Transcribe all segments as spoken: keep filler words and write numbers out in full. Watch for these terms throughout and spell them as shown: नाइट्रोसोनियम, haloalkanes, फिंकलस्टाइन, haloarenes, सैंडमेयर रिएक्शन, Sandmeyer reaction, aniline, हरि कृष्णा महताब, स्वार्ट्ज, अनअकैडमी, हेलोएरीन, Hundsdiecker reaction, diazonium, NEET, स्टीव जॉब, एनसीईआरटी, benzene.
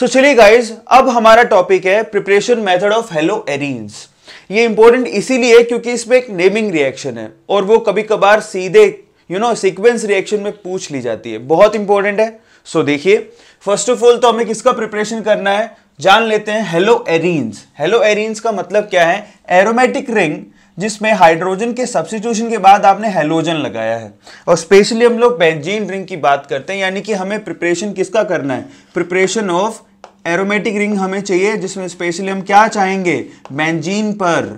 सो चलिए गाइज, अब हमारा टॉपिक है प्रिपरेशन मेथड ऑफ हेलोएरीन्स। ये इंपॉर्टेंट इसीलिए क्योंकि इसमें एक नेमिंग रिएक्शन है और वो कभी कभार सीधे यू नो सीक्वेंस रिएक्शन में पूछ ली जाती है, बहुत इंपॉर्टेंट है। सो so, देखिए, फर्स्ट ऑफ ऑल तो हमें किसका प्रिपरेशन करना है जान लेते हैं, हेलोएरीन्स। हेलोएरीन्स का मतलब क्या है? एरोमेटिक रिंग जिसमें हाइड्रोजन के सब्स्टिट्यूशन के बाद आपने हेलोजन लगाया है। और स्पेशली हम लोग बेंजीन रिंग की बात करते हैं, यानी कि हमें प्रिपरेशन किसका करना है? प्रिपरेशन ऑफ एरोमेटिक रिंग हमें चाहिए, जिसमें स्पेशली हम क्या चाहेंगे? बेंजीन पर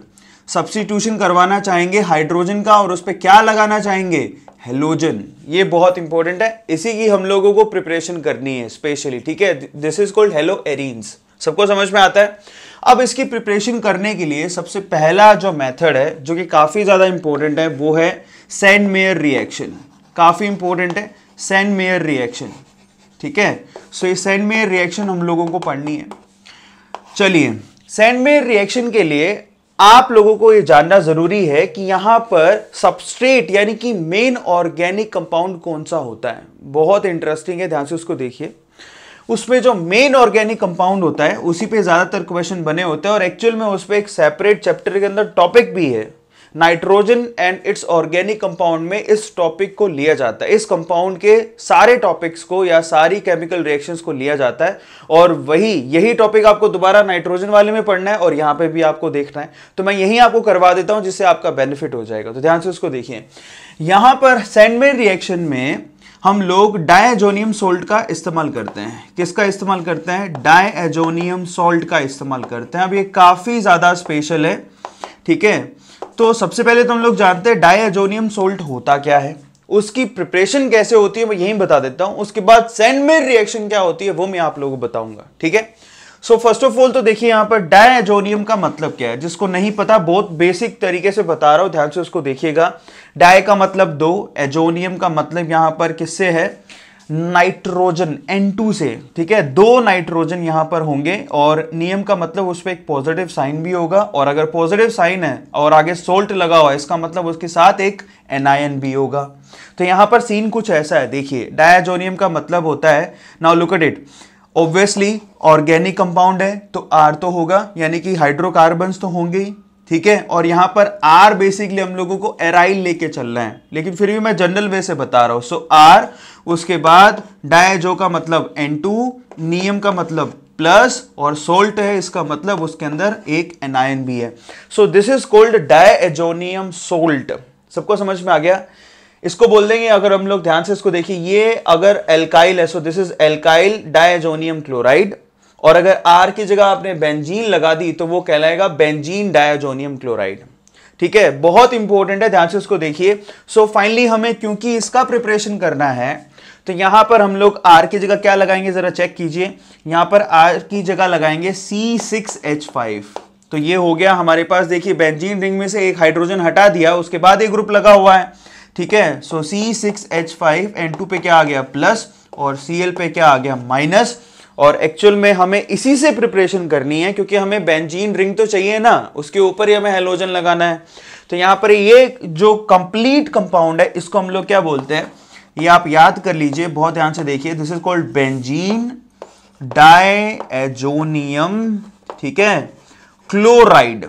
सब्स्टिट्यूशन करवाना चाहेंगे हाइड्रोजन का, और उस पर क्या लगाना चाहेंगे? हेलोजन। ये बहुत इंपॉर्टेंट है, इसी की हम लोगों को प्रिपरेशन करनी है स्पेशली, ठीक है। दिस इज कॉल्ड हेलोएरीन्स, सबको समझ में आता है। अब इसकी प्रिपरेशन करने के लिए सबसे पहला जो मेथड है, जो कि काफी ज्यादा इंपॉर्टेंट है, वो है सैंडमेयर रिएक्शन। काफी इंपॉर्टेंट है सैंडमेयर रिएक्शन, ठीक है। सो ये सैंडमेयर रिएक्शन हम लोगों को पढ़नी है। चलिए, सैंडमेयर रिएक्शन के लिए आप लोगों को ये जानना जरूरी है कि यहां पर सबस्ट्रेट यानी कि मेन ऑर्गेनिक कंपाउंड कौन सा होता है। बहुत इंटरेस्टिंग है, ध्यान से उसको देखिए। उसमें जो मेन ऑर्गेनिक कंपाउंड होता है उसी पे ज्यादातर क्वेश्चन बने होते हैं, और एक्चुअल में उस पर एक सेपरेट चैप्टर के अंदर टॉपिक भी है, nitrogen and its organic compound में इस टॉपिक को लिया जाता है। इस कंपाउंड के सारे टॉपिक्स को या सारी केमिकल रिएक्शंस को लिया जाता है, और वही यही टॉपिक आपको दोबारा नाइट्रोजन वाले में पढ़ना है और यहाँ पे भी आपको देखना है। तो मैं यही आपको करवा देता हूँ, जिससे आपका बेनिफिट हो जाएगा। तो ध्यान से उसको देखिए। यहाँ पर सैंडमेयर रिएक्शन में हम लोग डायजोनियम सॉल्ट का इस्तेमाल करते हैं। किसका इस्तेमाल करते हैं? डायजोनियम सॉल्ट का इस्तेमाल करते हैं। अब ये काफ़ी ज़्यादा स्पेशल है, ठीक है। तो सबसे पहले तो हम लोग जानते हैं डायजोनियम सॉल्ट होता क्या है, उसकी प्रिपरेशन कैसे होती है, मैं यही बता देता हूँ। उसके बाद सैंडमेयर रिएक्शन क्या होती है वो मैं आप लोगों को बताऊँगा, ठीक है। सो फर्स्ट ऑफ ऑल तो देखिए, यहाँ पर डायजोनियम का मतलब क्या है, जिसको नहीं पता बहुत बेसिक तरीके से बता रहा हूँ, ध्यान से उसको देखिएगा। डाय का मतलब दो, एजोनियम का मतलब यहाँ पर किससे है? नाइट्रोजन, एन टू से, ठीक है। दो नाइट्रोजन यहाँ पर होंगे, और नियम का मतलब उस पर एक पॉजिटिव साइन भी होगा, और अगर पॉजिटिव साइन है और आगे सोल्ट लगा हुआ है इसका मतलब उसके साथ एक एनायन भी होगा। तो यहाँ पर सीन कुछ ऐसा है, देखिए। डायजोनियम का मतलब होता है, now look at it, obviously organic compound है तो आर तो होगा, यानी कि हाइड्रोकार्बन्स तो होंगे ही, ठीक है। और यहाँ पर आर बेसिकली हम लोगों को एराइल लेके चलना है, लेकिन फिर भी मैं जनरल वे से बता रहा हूँ। सो आर, उसके बाद डायजो का मतलब एन टू, नियम का मतलब प्लस, और सोल्ट है इसका मतलब उसके अंदर एक एनायन भी है। So this is called diazonium salt, सबको समझ में आ गया। इसको बोल देंगे, अगर हम लोग ध्यान से इसको देखिए, ये अगर एल्काइल है so this is alkyl diazonium chloride, और अगर आर की जगह आपने बेंजीन लगा दी तो वो कहलाएगा बेंजीन डायजोनियम क्लोराइड, ठीक है। बहुत इंपॉर्टेंट है, ध्यान से उसको देखिए। सो फाइनली हमें, क्योंकि इसका प्रिपरेशन करना है, तो यहां पर हम लोग आर की जगह क्या लगाएंगे, जरा चेक कीजिए। यहां पर आर की जगह लगाएंगे सी सिक्स एच फाइव। तो ये हो गया हमारे पास, देखिए, बेंजीन रिंग में से एक हाइड्रोजन हटा दिया, उसके बाद एक ग्रुप लगा हुआ है, ठीक है। So C six H five, N two पे क्या आ गया? प्लस, और सी एल पे क्या आ गया? माइनस। और एक्चुअल में हमें इसी से प्रिपरेशन करनी है, क्योंकि हमें बेंजीन रिंग तो चाहिए ना, उसके ऊपर ही हमें हेलोजन लगाना है। तो यहाँ पर ये जो कंप्लीट कंपाउंड है इसको हम लोग क्या बोलते हैं, ये आप याद कर लीजिए, बहुत ध्यान से देखिए। This is called benzene diazonium, ठीक है, क्लोराइड।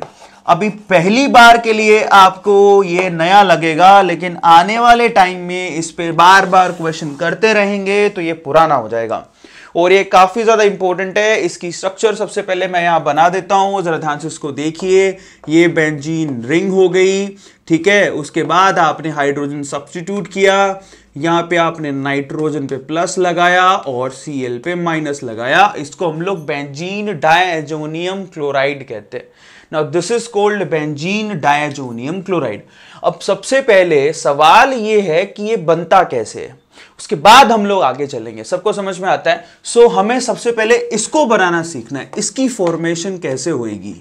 अभी पहली बार के लिए आपको ये नया लगेगा, लेकिन आने वाले टाइम में इस पर बार बार क्वेश्चन करते रहेंगे तो ये पुराना हो जाएगा, और ये काफ़ी ज़्यादा इंपॉर्टेंट है। इसकी स्ट्रक्चर सबसे पहले मैं यहाँ बना देता हूँ, ज़रा ध्यान से इसको देखिए। ये बेंजीन रिंग हो गई, ठीक है। उसके बाद आपने हाइड्रोजन सब्स्टिट्यूट किया, यहाँ पे आपने नाइट्रोजन पे प्लस लगाया और सी एल पे माइनस लगाया। इसको हम लोग बेंजीन डायजोनियम क्लोराइड कहते हैं। Now this is called benzene diazonium chloride. अब सबसे पहले सवाल ये है कि ये बनता कैसे है, उसके बाद हम लोग आगे चलेंगे, सबको समझ में आता है। सो हमें सबसे पहले इसको बनाना सीखना है, इसकी फॉर्मेशन कैसे होएगी,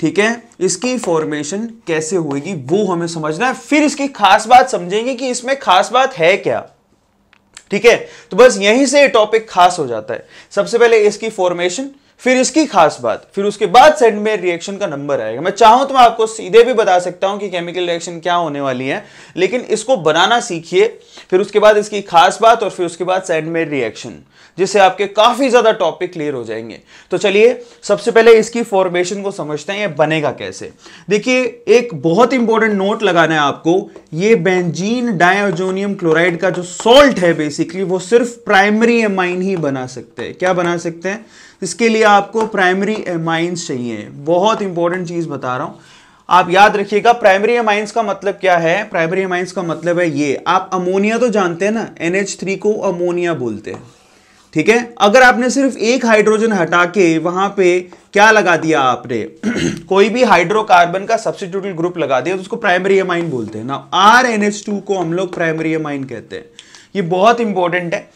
ठीक है। इसकी फॉर्मेशन कैसे होएगी वो हमें समझना है, फिर इसकी खास बात समझेंगे कि इसमें खास बात है क्या, ठीक है। तो बस यहीं से टॉपिक खास हो जाता है। सबसे पहले इसकी फॉर्मेशन, फिर इसकी खास बात, फिर उसके बाद सैंडमेयर रिएक्शन का नंबर आएगा। मैं चाहूं तो मैं आपको सीधे भी बता सकता हूं कि केमिकल रिएक्शन क्या होने वाली है, लेकिन इसको बनाना सीखिए, फिर उसके बाद इसकी खास बात और फिर उसके बाद सैंडमेयर रिएक्शन, जिससे आपके काफी ज्यादा टॉपिक क्लियर हो जाएंगे। तो चलिए सबसे पहले इसकी फॉर्मेशन को समझते हैं, यह बनेगा कैसे। देखिए एक बहुत इंपॉर्टेंट नोट लगाना है आपको, ये बेंजीन डायजोनियम क्लोराइड का जो सॉल्ट है बेसिकली वो सिर्फ प्राइमरी एमाइन ही बना सकते हैं। क्या बना सकते हैं? इसके लिए आपको प्राइमरी एमाइंस चाहिए। बहुत इंपॉर्टेंट चीज बता रहा हूं, आप याद रखिएगा। प्राइमरी एमाइंस का मतलब क्या है? प्राइमरी एमाइंस का मतलब है ये, आप अमोनिया तो जानते हैं ना, एन एच थ्री को अमोनिया बोलते हैं, ठीक है। अगर आपने सिर्फ एक हाइड्रोजन हटा के वहां पे क्या लगा दिया, आपने कोई भी हाइड्रोकार्बन का सब्स्टिट्यूटल ग्रुप लगा दिया, तो उसको प्राइमरी एमाइन बोलते हैं ना। आर एन एच टू को हम लोग प्राइमरी एमाइन कहते हैं। ये बहुत इंपॉर्टेंट है।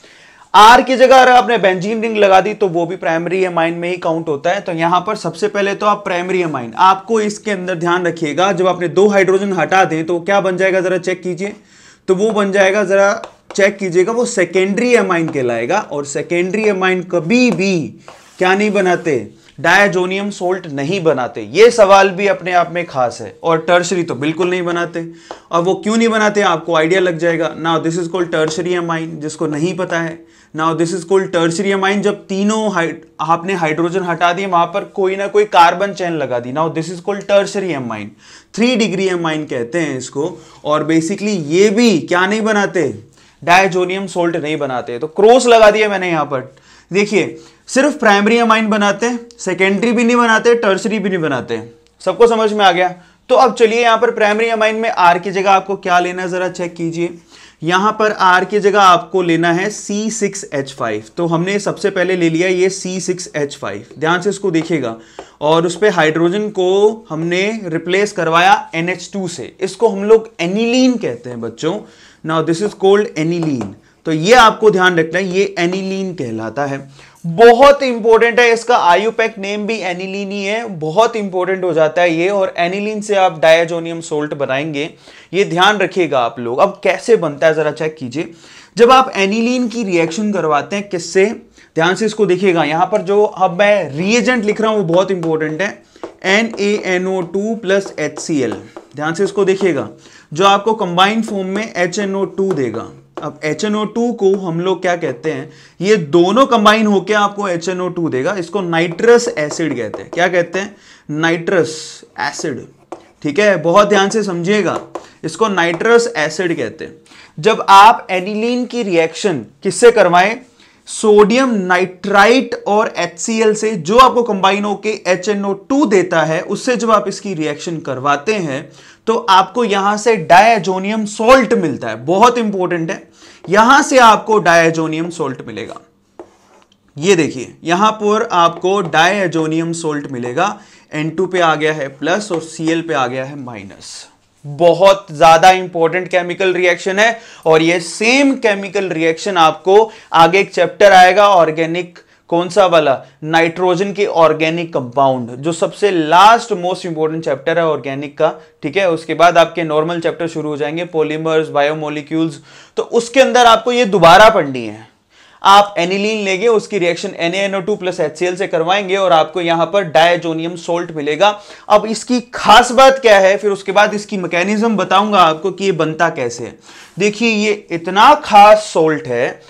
आर की जगह अगर आपने बेंजीन रिंग लगा दी तो वो भी प्राइमरी एमाइन में ही काउंट होता है। तो यहां पर सबसे पहले तो आप प्राइमरी एमाइन, आपको इसके अंदर ध्यान रखिएगा, जब आपने दो हाइड्रोजन हटा दें तो क्या बन जाएगा, जरा चेक कीजिए, तो वो बन जाएगा, जरा चेक कीजिएगा, वो सेकेंडरी एमाइन कहलाएगा। और सेकेंडरी एमाइन कभी भी क्या नहीं बनाते, डायजोनियम सोल्ट नहीं बनाते। ये सवाल भी अपने आप में खास है। और टर्शरी तो बिल्कुल नहीं बनाते। और वो क्यों नहीं बनाते आपको आइडिया लग जाएगा। Now this is called tertiary amine, जिसको नहीं पता है। Now this is called tertiary amine, जब तीनों हाइड आपने हाइड्रोजन हटा दिए, वहां पर कोई ना कोई कार्बन चेन लगा दी। Now this is called tertiary amine, three degree amine कहते हैं इसको। और बेसिकली ये भी क्या नहीं बनाते, डायजोनियम सोल्ट नहीं बनाते। तो क्रॉस लगा दिया मैंने यहाँ पर, देखिए सिर्फ प्राइमरी एमाइन बनाते, सेकेंडरी भी नहीं बनाते, टर्सरी भी नहीं बनाते। सबको समझ में आ गया? तो अब चलिए यहाँ पर प्राइमरी एमाइन में आर की जगह आपको क्या लेना है, जरा चेक कीजिए। यहाँ पर आर की जगह आपको लेना है सी सिक्स एच फाइव। तो हमने सबसे पहले ले लिया ये सी सिक्स एच फाइव, ध्यान से इसको देखिएगा। और उस पर हाइड्रोजन को हमने रिप्लेस करवाया एन एच टू से। इसको हम लोग एनिलीन कहते हैं बच्चों। Now this is called aniline. तो ये आपको ध्यान रखना है, ये एनिलीन कहलाता है। बहुत इंपॉर्टेंट है, इसका आईयूपीएसी नेम भी एनिलीन ही है। बहुत इंपॉर्टेंट हो जाता है ये। और एनिलीन से आप डायजोनियम सोल्ट बनाएंगे, ये ध्यान रखिएगा आप लोग। अब कैसे बनता है जरा चेक कीजिए। जब आप एनिलीन की रिएक्शन करवाते हैं किससे, ध्यान से इसको देखिएगा। यहां पर जो अब मैं रिएजेंट लिख रहा हूं वो बहुत इंपॉर्टेंट है, N A N O two plus H C L. ध्यान से इसको देखिएगा, जो आपको कंबाइंड फॉर्म में एच एन ओ टू देगा। अब एच एन ओ टू को हम लोग क्या कहते हैं, ये दोनों कंबाइन होकर आपको एच एन ओ टू देगा। इसको नाइट्रस एसिड कहते हैं। क्या कहते हैं? नाइट्रस एसिड, ठीक है। बहुत ध्यान से समझिएगा, इसको नाइट्रस एसिड कहते हैं। जब आप एनिलीन की रिएक्शन किससे करवाएं, सोडियम नाइट्राइट और एच सी एल से, जो आपको कंबाइन होके एच एन ओ टू देता है, उससे जब आप इसकी रिएक्शन करवाते हैं तो आपको यहां से डायजोनियम सोल्ट मिलता है। बहुत इंपॉर्टेंट है, यहां से आपको डायजोनियम सोल्ट मिलेगा। ये देखिए यहां पर आपको डायजोनियम सोल्ट मिलेगा। एन टू पे आ गया है प्लस और सी एल पे आ गया है माइनस। बहुत ज्यादा इंपॉर्टेंट केमिकल रिएक्शन है। और ये सेम केमिकल रिएक्शन आपको आगे एक चैप्टर आएगा, ऑर्गेनिक, कौन सा वाला, नाइट्रोजन के ऑर्गेनिक कंपाउंड, जो सबसे लास्ट मोस्ट इंपॉर्टेंट चैप्टर है ऑर्गेनिक का, ठीक है। उसके बाद आपके नॉर्मल चैप्टर शुरू हो जाएंगे, पॉलीमर्स, बायोमोलिक्यूल्स। तो उसके अंदर आपको ये दोबारा पढ़नी है। आप एनिलीन लेंगे, उसकी reaction N A N O two plus H C L से करवाएंगे और आपको यहां पर डायजोनियम सोल्ट मिलेगा। अब इसकी खास बात क्या है, फिर उसके बाद इसकी मैकेनिज्म बताऊंगा आपको कि ये बनता कैसे है। देखिए ये इतना खास सोल्ट है,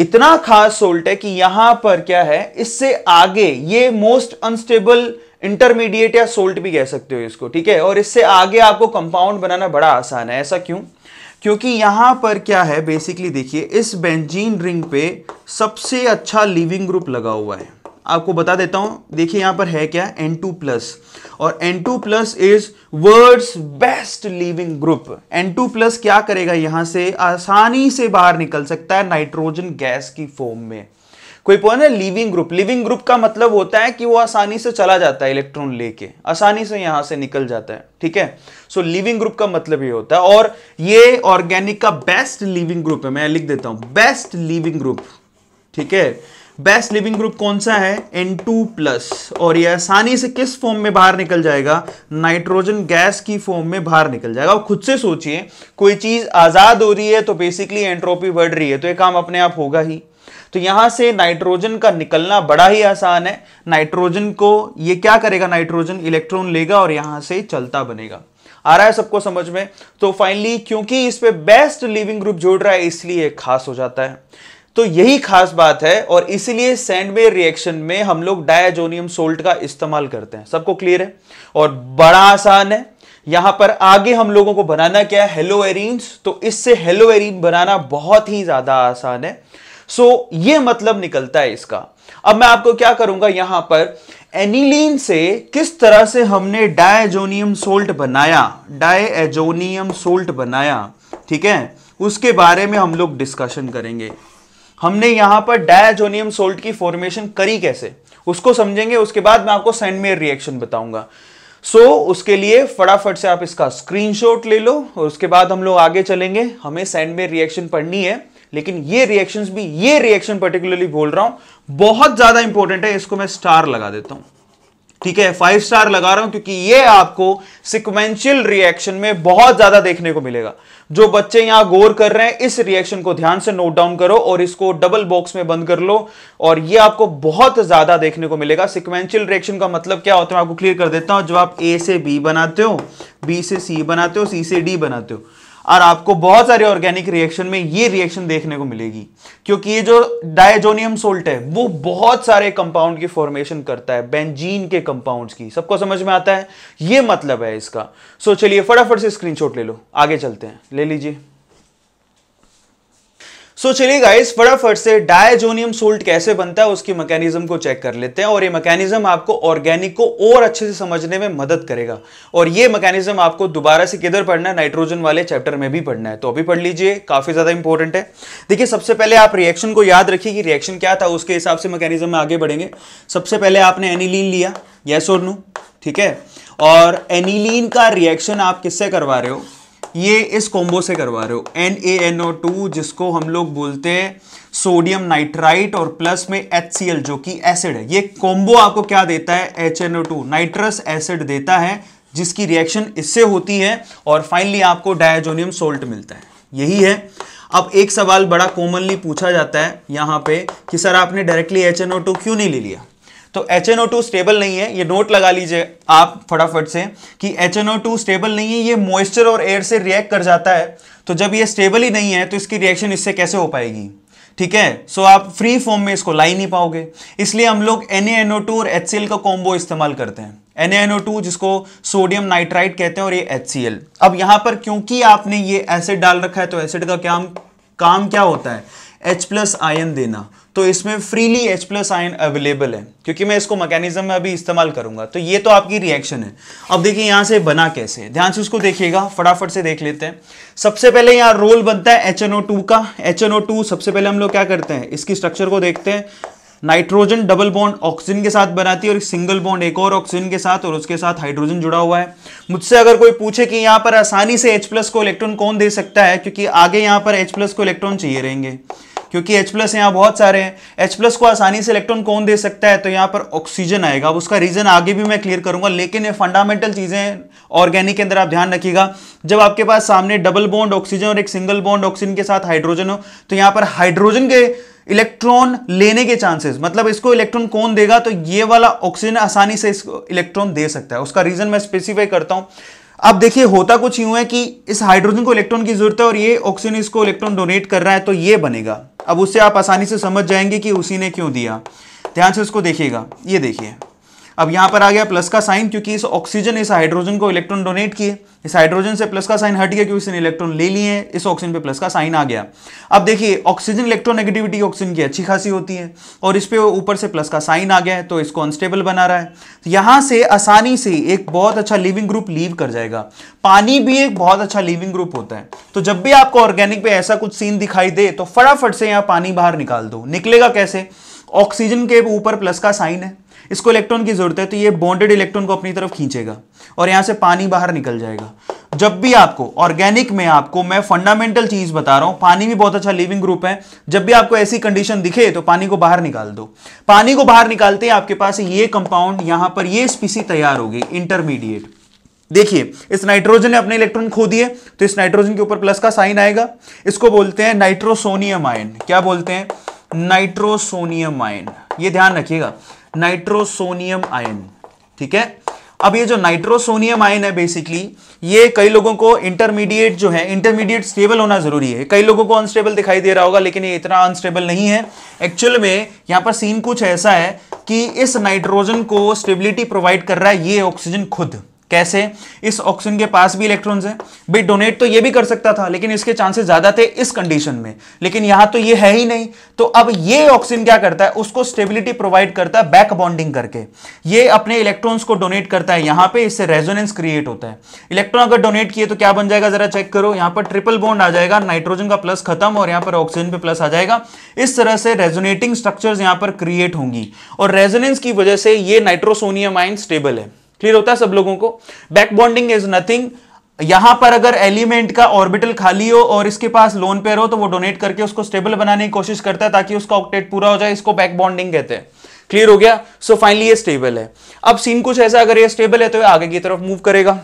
इतना खास सोल्ट है कि यहां पर क्या है, इससे आगे ये मोस्ट अनस्टेबल इंटरमीडिएट या सोल्ट भी कह सकते हो इसको, ठीक है। और इससे आगे आपको कंपाउंड बनाना बड़ा आसान है। ऐसा क्यों? क्योंकि यहां पर क्या है, बेसिकली देखिए इस बेंजीन रिंग पे सबसे अच्छा लीविंग ग्रुप लगा हुआ है। आपको बता देता हूं, देखिए यहां पर है क्या, एन टू प्लस। और N two plus is world's best leaving group. N two plus क्या करेगा, यहां से आसानी से बाहर निकल सकता है नाइट्रोजन गैस की फॉर्म में। कोई पॉइंट है, लीविंग ग्रुप, लीविंग ग्रुप का मतलब होता है कि वो आसानी से चला जाता है, इलेक्ट्रॉन लेके आसानी से यहां से निकल जाता है, ठीक है। सो लीविंग ग्रुप का मतलब ये होता है। और ये ऑर्गेनिक का बेस्ट लीविंग ग्रुप है, मैं लिख देता हूं बेस्ट लीविंग ग्रुप, ठीक है। बेस्ट लीविंग ग्रुप कौन सा है, एन टू प्लस। और ये आसानी से किस फॉर्म में बाहर निकल जाएगा, नाइट्रोजन गैस की फॉर्म में बाहर निकल जाएगा। अब खुद से सोचिए, कोई चीज आजाद हो रही है तो बेसिकली एंट्रोपी बढ़ रही है, तो ये काम अपने आप होगा ही। तो यहां से नाइट्रोजन का निकलना बड़ा ही आसान है। नाइट्रोजन को ये क्या करेगा, नाइट्रोजन इलेक्ट्रॉन लेगा और यहां से चलता बनेगा। आ रहा है सबको समझ में? तो फाइनली क्योंकि इस पे बेस्ट लीविंग ग्रुप जोड़ रहा है इसलिए खास हो जाता है। तो यही खास बात है और इसीलिए सैंडमेयर रिएक्शन में हम लोग डायजोनियम सोल्ट का इस्तेमाल करते हैं। सबको क्लियर है? और बड़ा आसान है। यहां पर आगे हम लोगों को बनाना क्या है, हेलोएरीन्स। तो इससे हेलोएरीन बनाना बहुत ही ज्यादा आसान है। सो so, ये मतलब निकलता है इसका। अब मैं आपको क्या करूंगा, यहां पर एनिलीन से किस तरह से हमने डायजोनियम सोल्ट बनाया, डायजोनियम सोल्ट बनाया, ठीक है, उसके बारे में हम लोग डिस्कशन करेंगे। हमने यहां पर डायजोनियम सोल्ट की फॉर्मेशन करी कैसे उसको समझेंगे, उसके बाद मैं आपको सैंडमेयर रिएक्शन बताऊंगा। सो so, उसके लिए फटाफट से आप इसका स्क्रीनशॉट ले लो और उसके बाद हम लोग आगे चलेंगे। हमें सैंडमेयर रिएक्शन पढ़नी है, लेकिन ये रिएक्शंस भी, ये रिएक्शन पर्टिकुलरली बोल रहा हूं बहुत ज्यादा इंपॉर्टेंट है, इसको मैं स्टार लगा देता हूं, ठीक है, फाइव स्टार लगा रहा हूं, क्योंकि ये आपको सिक्वेंशियल रिएक्शन में बहुत ज्यादा देखने को मिलेगा। जो बच्चे यहां गौर कर रहे हैं इस रिएक्शन को ध्यान से नोट डाउन करो और इसको डबल बॉक्स में बंद कर लो, और ये आपको बहुत ज्यादा देखने को मिलेगा। सिक्वेंशियल रिएक्शन का मतलब क्या होता है मैं आपको क्लियर कर देता हूं। जब आप ए से बी बनाते हो, बी से सी बनाते हो, सी से डी बनाते हो, और आपको बहुत सारे ऑर्गेनिक रिएक्शन में ये रिएक्शन देखने को मिलेगी, क्योंकि ये जो डायजोनियम सोल्ट है वो बहुत सारे कंपाउंड की फॉर्मेशन करता है, बेंजीन के कंपाउंड्स की। सबको समझ में आता है? ये मतलब है इसका। सो चलिए फटाफट से स्क्रीनशॉट ले लो, आगे चलते हैं, ले लीजिए। सो चलिए गाइस फटाफट से डायजोनियम सोल्ट कैसे बनता है उसकी मैकेनिज्म को चेक कर लेते हैं, और ये मैकेनिज्म आपको ऑर्गेनिक को और अच्छे से समझने में मदद करेगा। और ये मैकेनिज्म आपको दोबारा से किधर पढ़ना है, नाइट्रोजन वाले चैप्टर में भी पढ़ना है, तो अभी पढ़ लीजिए, काफी ज्यादा इंपॉर्टेंट है। देखिए सबसे पहले आप रिएक्शन को याद रखिए कि रिएक्शन क्या था, उसके हिसाब से मैकेनिज्म में आगे बढ़ेंगे। सबसे पहले आपने एनिलीन लिया, येस और नो, ठीक है, और एनिलीन का रिएक्शन आप किससे करवा रहे हो, ये इस कॉम्बो से करवा रहे हो, N A N O two, जिसको हम लोग बोलते हैं सोडियम नाइट्राइट, और प्लस में एच सी एल जो कि एसिड है। ये कॉम्बो आपको क्या देता है, H N O two, nitrous acid देता है, जिसकी रिएक्शन इससे होती है और फाइनली आपको डायजोनियम सोल्ट मिलता है। यही है। अब एक सवाल बड़ा कॉमनली पूछा जाता है यहाँ पे कि सर आपने directly H N O two क्यों नहीं ले लिया। तो H N O two stable नहीं है, ये नोट लगा लीजिए आप फटाफट से कि H N O two stable नहीं है, ये मॉइस्चर और एयर से रिएक्ट कर जाता है। तो जब ये स्टेबल ही नहीं है तो इसकी रिएक्शन इससे कैसे हो पाएगी, ठीक है। सो आप फ्री फॉर्म में इसको ला ही नहीं पाओगे, इसलिए हम लोग N A N O two और एच सी एल का कॉम्बो इस्तेमाल करते हैं। N A N O two जिसको सोडियम नाइट्राइट कहते हैं और ये एच सी एल। अब यहां पर क्योंकि आपने ये एसिड डाल रखा है तो एसिड का क्या काम क्या होता है, H प्लस आयन देना, तो इसमें freely H plus ion available है, क्योंकि मैं इसको मैकेनिज्म में अभी इस्तेमाल करूंगा। तो ये तो आपकी रिएक्शन है। अब देखिए यहां से बना कैसे, ध्यान से उसको देखिएगा, फटाफट से देख लेते हैं। सबसे पहले यहाँ रोल बनता है एच एन ओ टू का। एच एन ओ टू सबसे पहले हम लोग क्या करते हैं, इसकी स्ट्रक्चर को देखते हैं। नाइट्रोजन डबल बॉन्ड ऑक्सीजन के साथ बनाती है और एक सिंगल बॉन्ड एक और ऑक्सीजन के साथ, और उसके साथ हाइड्रोजन जुड़ा हुआ है। मुझसे अगर कोई पूछे कि यहाँ पर आसानी से H प्लस को इलेक्ट्रॉन कौन दे सकता है, क्योंकि आगे यहाँ पर H प्लस को इलेक्ट्रॉन चाहिए रहेंगे, क्योंकि H प्लस यहाँ बहुत सारे हैं, H प्लस को आसानी से इलेक्ट्रॉन कौन दे सकता है, तो यहाँ पर ऑक्सीजन आएगा। अब उसका रीजन आगे भी मैं क्लियर करूंगा, लेकिन ये फंडामेंटल चीज़ें ऑर्गेनिक के अंदर आप ध्यान रखिएगा। जब आपके पास सामने डबल बॉन्ड ऑक्सीजन और एक सिंगल बॉन्ड ऑक्सीजन के साथ हाइड्रोजन हो, तो यहाँ पर हाइड्रोजन के इलेक्ट्रॉन लेने के चांसेस, मतलब इसको इलेक्ट्रॉन कौन देगा, तो ये वाला ऑक्सीजन आसानी से इसको इलेक्ट्रॉन दे सकता है। उसका रीजन मैं स्पेसिफाई करता हूं। अब देखिए होता कुछ यूं है कि इस हाइड्रोजन को इलेक्ट्रॉन की जरूरत है और ये ऑक्सीजन इसको इलेक्ट्रॉन डोनेट कर रहा है, तो ये बनेगा। अब उससे आप आसानी से समझ जाएंगे कि उसी ने क्यों दिया। ध्यान से उसको देखिएगा, ये देखिए अब यहाँ पर आ गया प्लस का साइन, क्योंकि इस ऑक्सीजन इस हाइड्रोजन को इलेक्ट्रॉन डोनेट किए, इस हाइड्रोजन से प्लस का साइन हट गया क्योंकि इसने इलेक्ट्रॉन ले लिए, इस ऑक्सीजन पे प्लस का साइन आ गया। अब देखिए ऑक्सीजन इलेक्ट्रोनेगेटिविटी ऑक्सीजन की अच्छी खासी होती है, और इस पे ऊपर से प्लस का साइन आ गया है, तो इसको अनस्टेबल बना रहा है। यहाँ से आसानी से एक बहुत अच्छा लीविंग ग्रुप लीव कर जाएगा। पानी भी एक बहुत अच्छा लीविंग ग्रुप होता है। तो जब भी आपको ऑर्गेनिक पे ऐसा कुछ सीन दिखाई दे तो फटाफट से यहाँ पानी बाहर निकाल दो। निकलेगा कैसे, ऑक्सीजन के ऊपर प्लस का साइन है, इसको इलेक्ट्रॉन की जरूरत है, तो ये बॉन्डेड इलेक्ट्रॉन को अपनी तरफ खींचेगा और यहां से पानी बाहर निकल जाएगा। जब भी आपको ऑर्गेनिक में, आपको मैं फंडामेंटल चीज बता रहा हूं, पानी भी बहुत अच्छा लीविंग ग्रुप है, जब भी आपको ऐसी कंडीशन दिखे तो पानी को बाहर निकाल दो। पानी को बाहर निकालते ही आपके पास ये कंपाउंड, यहां पर ये स्पीसी तैयार होगी, इंटरमीडिएट। देखिए इस नाइट्रोजन ने अपने इलेक्ट्रॉन खो दिए, तो इस नाइट्रोजन के ऊपर प्लस का साइन आएगा, इसको बोलते हैं नाइट्रोसोनियम आयन। क्या बोलते हैं, नाइट्रोसोनियम आयन, ये ध्यान रखिएगा, नाइट्रोसोनियम आयन, ठीक है। अब ये जो नाइट्रोसोनियम आयन है बेसिकली ये कई लोगों को इंटरमीडिएट जो है, इंटरमीडिएट स्टेबल होना जरूरी है। कई लोगों को अनस्टेबल दिखाई दे रहा होगा लेकिन ये इतना अनस्टेबल नहीं है। एक्चुअल में यहाँ पर सीन कुछ ऐसा है कि इस नाइट्रोजन को स्टेबिलिटी प्रोवाइड कर रहा है ये ऑक्सीजन खुद। कैसे? इस ऑक्सीजन के पास भी इलेक्ट्रॉन्स हैं, भाई डोनेट तो ये भी कर सकता था लेकिन इसके चांसेस ज्यादा थे इस कंडीशन में, लेकिन यहां तो ये है ही नहीं। तो अब ये ऑक्सीजन क्या करता है, उसको स्टेबिलिटी प्रोवाइड करता है बैक बॉन्डिंग करके। ये अपने इलेक्ट्रॉन्स को डोनेट करता है यहां पे, इससे रेजोनेंस क्रिएट होता है। इलेक्ट्रॉन अगर डोनेट किए तो क्या बन जाएगा जरा चेक करो, यहां पर ट्रिपल बॉन्ड आ जाएगा, नाइट्रोजन का प्लस खत्म और यहां पर ऑक्सीजन पे प्लस आ जाएगा। इस तरह से रेजोनेटिंग स्ट्रक्चर्स यहां पर क्रिएट होंगी और रेजोनेंस की वजह से ये नाइट्रोसोनियम आयन स्टेबल है। क्लियर होता है सब लोगों को? Back bonding is nothing. यहां पर अगर एलिमेंट का ऑर्बिटल खाली हो और इसके पास लोन पेयर हो तो वो डोनेट करके उसको स्टेबल बनाने की कोशिश करता है ताकि उसका ऑक्टेट पूरा हो जाए, इसको बैक बॉन्डिंग कहते हैं। क्लियर हो गया? सो फाइनली ये स्टेबल है। अब सीन कुछ ऐसा, अगर ये स्टेबल है तो ये आगे की तरफ मूव करेगा।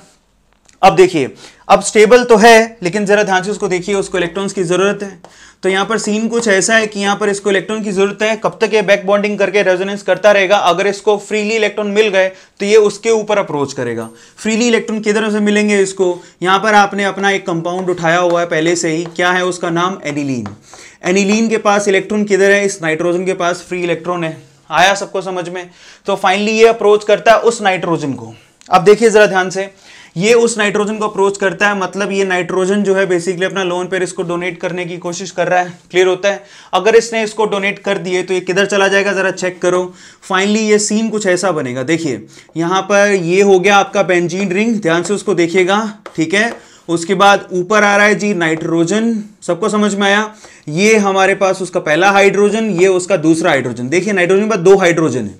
अब देखिए, अब स्टेबल तो है लेकिन जरा ध्यान से उसको देखिए, उसको इलेक्ट्रॉन्स की जरूरत है। तो यहां पर सीन कुछ ऐसा है कि यहां पर इसको इलेक्ट्रॉन की जरूरत है। कब तक ये बैक बॉन्डिंग करके रेजोनेंस करता रहेगा? अगर इसको फ्रीली इलेक्ट्रॉन मिल गए तो ये उसके ऊपर अप्रोच करेगा। फ्रीली इलेक्ट्रॉन किधर से मिलेंगे इसको? यहां पर आपने अपना एक कंपाउंड उठाया हुआ है पहले से ही, क्या है उसका नाम? एनिलीन। एनिलीन के पास इलेक्ट्रॉन किधर है? इस नाइट्रोजन के पास फ्री इलेक्ट्रॉन है। आया सबको समझ में? तो फाइनली ये अप्रोच करता है उस नाइट्रोजन को। अब देखिए जरा ध्यान से, ये उस नाइट्रोजन को अप्रोच करता है, मतलब ये नाइट्रोजन जो है बेसिकली अपना लोन पेयर इसको डोनेट करने की कोशिश कर रहा है। क्लियर होता है? अगर इसने इसको डोनेट कर दिए तो ये किधर चला जाएगा जरा चेक करो। फाइनली ये सीन कुछ ऐसा बनेगा, देखिए यहाँ पर ये हो गया आपका बेंजीन रिंग, ध्यान से उसको देखिएगा, ठीक है। उसके बाद ऊपर आ रहा है जी नाइट्रोजन, सबको समझ में आया? ये हमारे पास उसका पहला हाइड्रोजन, ये उसका दूसरा हाइड्रोजन। देखिए नाइट्रोजन के बाद दो हाइड्रोजन है।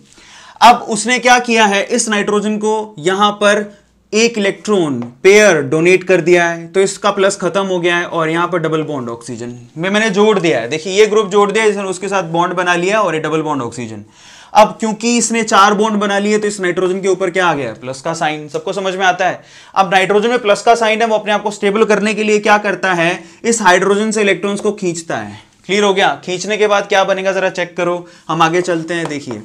अब उसने क्या किया है, इस नाइट्रोजन को यहाँ पर एक इलेक्ट्रॉन पेयर डोनेट कर दिया है तो इसका प्लस खत्म हो गया है और यहाँ पर डबल बॉन्ड ऑक्सीजन में मैंने जोड़ दिया है। देखिए ये ग्रुप जोड़ दिया, इसने उसके साथ बॉन्ड बना लिया और ये डबल बॉन्ड ऑक्सीजन। अब क्योंकि इसने चार बॉन्ड बना लिए तो इस नाइट्रोजन के ऊपर क्या आ गया, प्लस का साइन। सबको समझ में आता है? अब नाइट्रोजन में प्लस का साइन है, वो अपने आप को स्टेबल करने के लिए क्या करता है, इस हाइड्रोजन से इलेक्ट्रॉन्स को खींचता है। क्लियर हो गया? खींचने के बाद क्या बनेगा जरा चेक करो, हम आगे चलते हैं। देखिए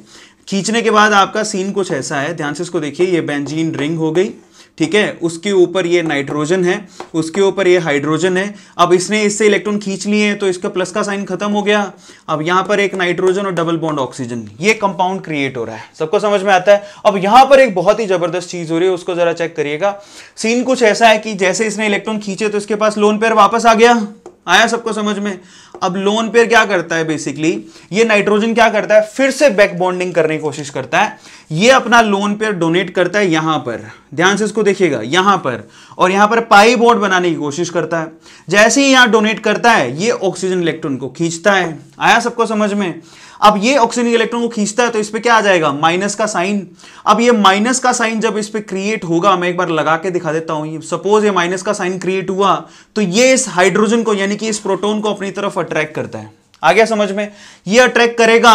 खींचने के बाद आपका सीन कुछ ऐसा है, ध्यान से इसको देखिए, ये बेंजीन रिंग हो गई, ठीक है। उसके ऊपर ये नाइट्रोजन है, उसके ऊपर ये हाइड्रोजन है। अब इसने इससे इलेक्ट्रॉन खींच लिए हैं तो इसका प्लस का साइन खत्म हो गया। अब यहाँ पर एक नाइट्रोजन और डबल बॉन्ड ऑक्सीजन, ये कंपाउंड क्रिएट हो रहा है। सबको समझ में आता है? अब यहाँ पर एक बहुत ही जबरदस्त चीज हो रही है, उसको जरा चेक करिएगा। सीन कुछ ऐसा है कि जैसे इसने इलेक्ट्रॉन खींचे तो इसके पास लोन पेयर वापस आ गया। आया सबको समझ में? अब लोन पेयर क्या करता है बेसिकली, ये नाइट्रोजन क्या करता है, फिर से बैक बॉन्डिंग करने की कोशिश करता है। ये अपना लोन पेयर डोनेट करता है यहां पर, ध्यान से इसको देखिएगा, यहां पर और यहां पर पाई बॉन्ड बनाने की कोशिश करता है। जैसे ही यहां डोनेट करता है ये ऑक्सीजन इलेक्ट्रॉन को खींचता है। आया सबको समझ में? अब ये ऑक्सीजन इलेक्ट्रॉन को खींचता है तो इस पर क्या आ जाएगा, माइनस का साइन। अब ये माइनस का साइन जब इस पर क्रिएट होगा, मैं एक बार लगा के दिखा देता हूं, सपोज ये माइनस का साइन क्रिएट हुआ तो ये इस हाइड्रोजन को यानी कि इस प्रोटोन को अपनी तरफ अट्रैक्ट करता है। आ गया समझ में? ये अट्रैक्ट करेगा।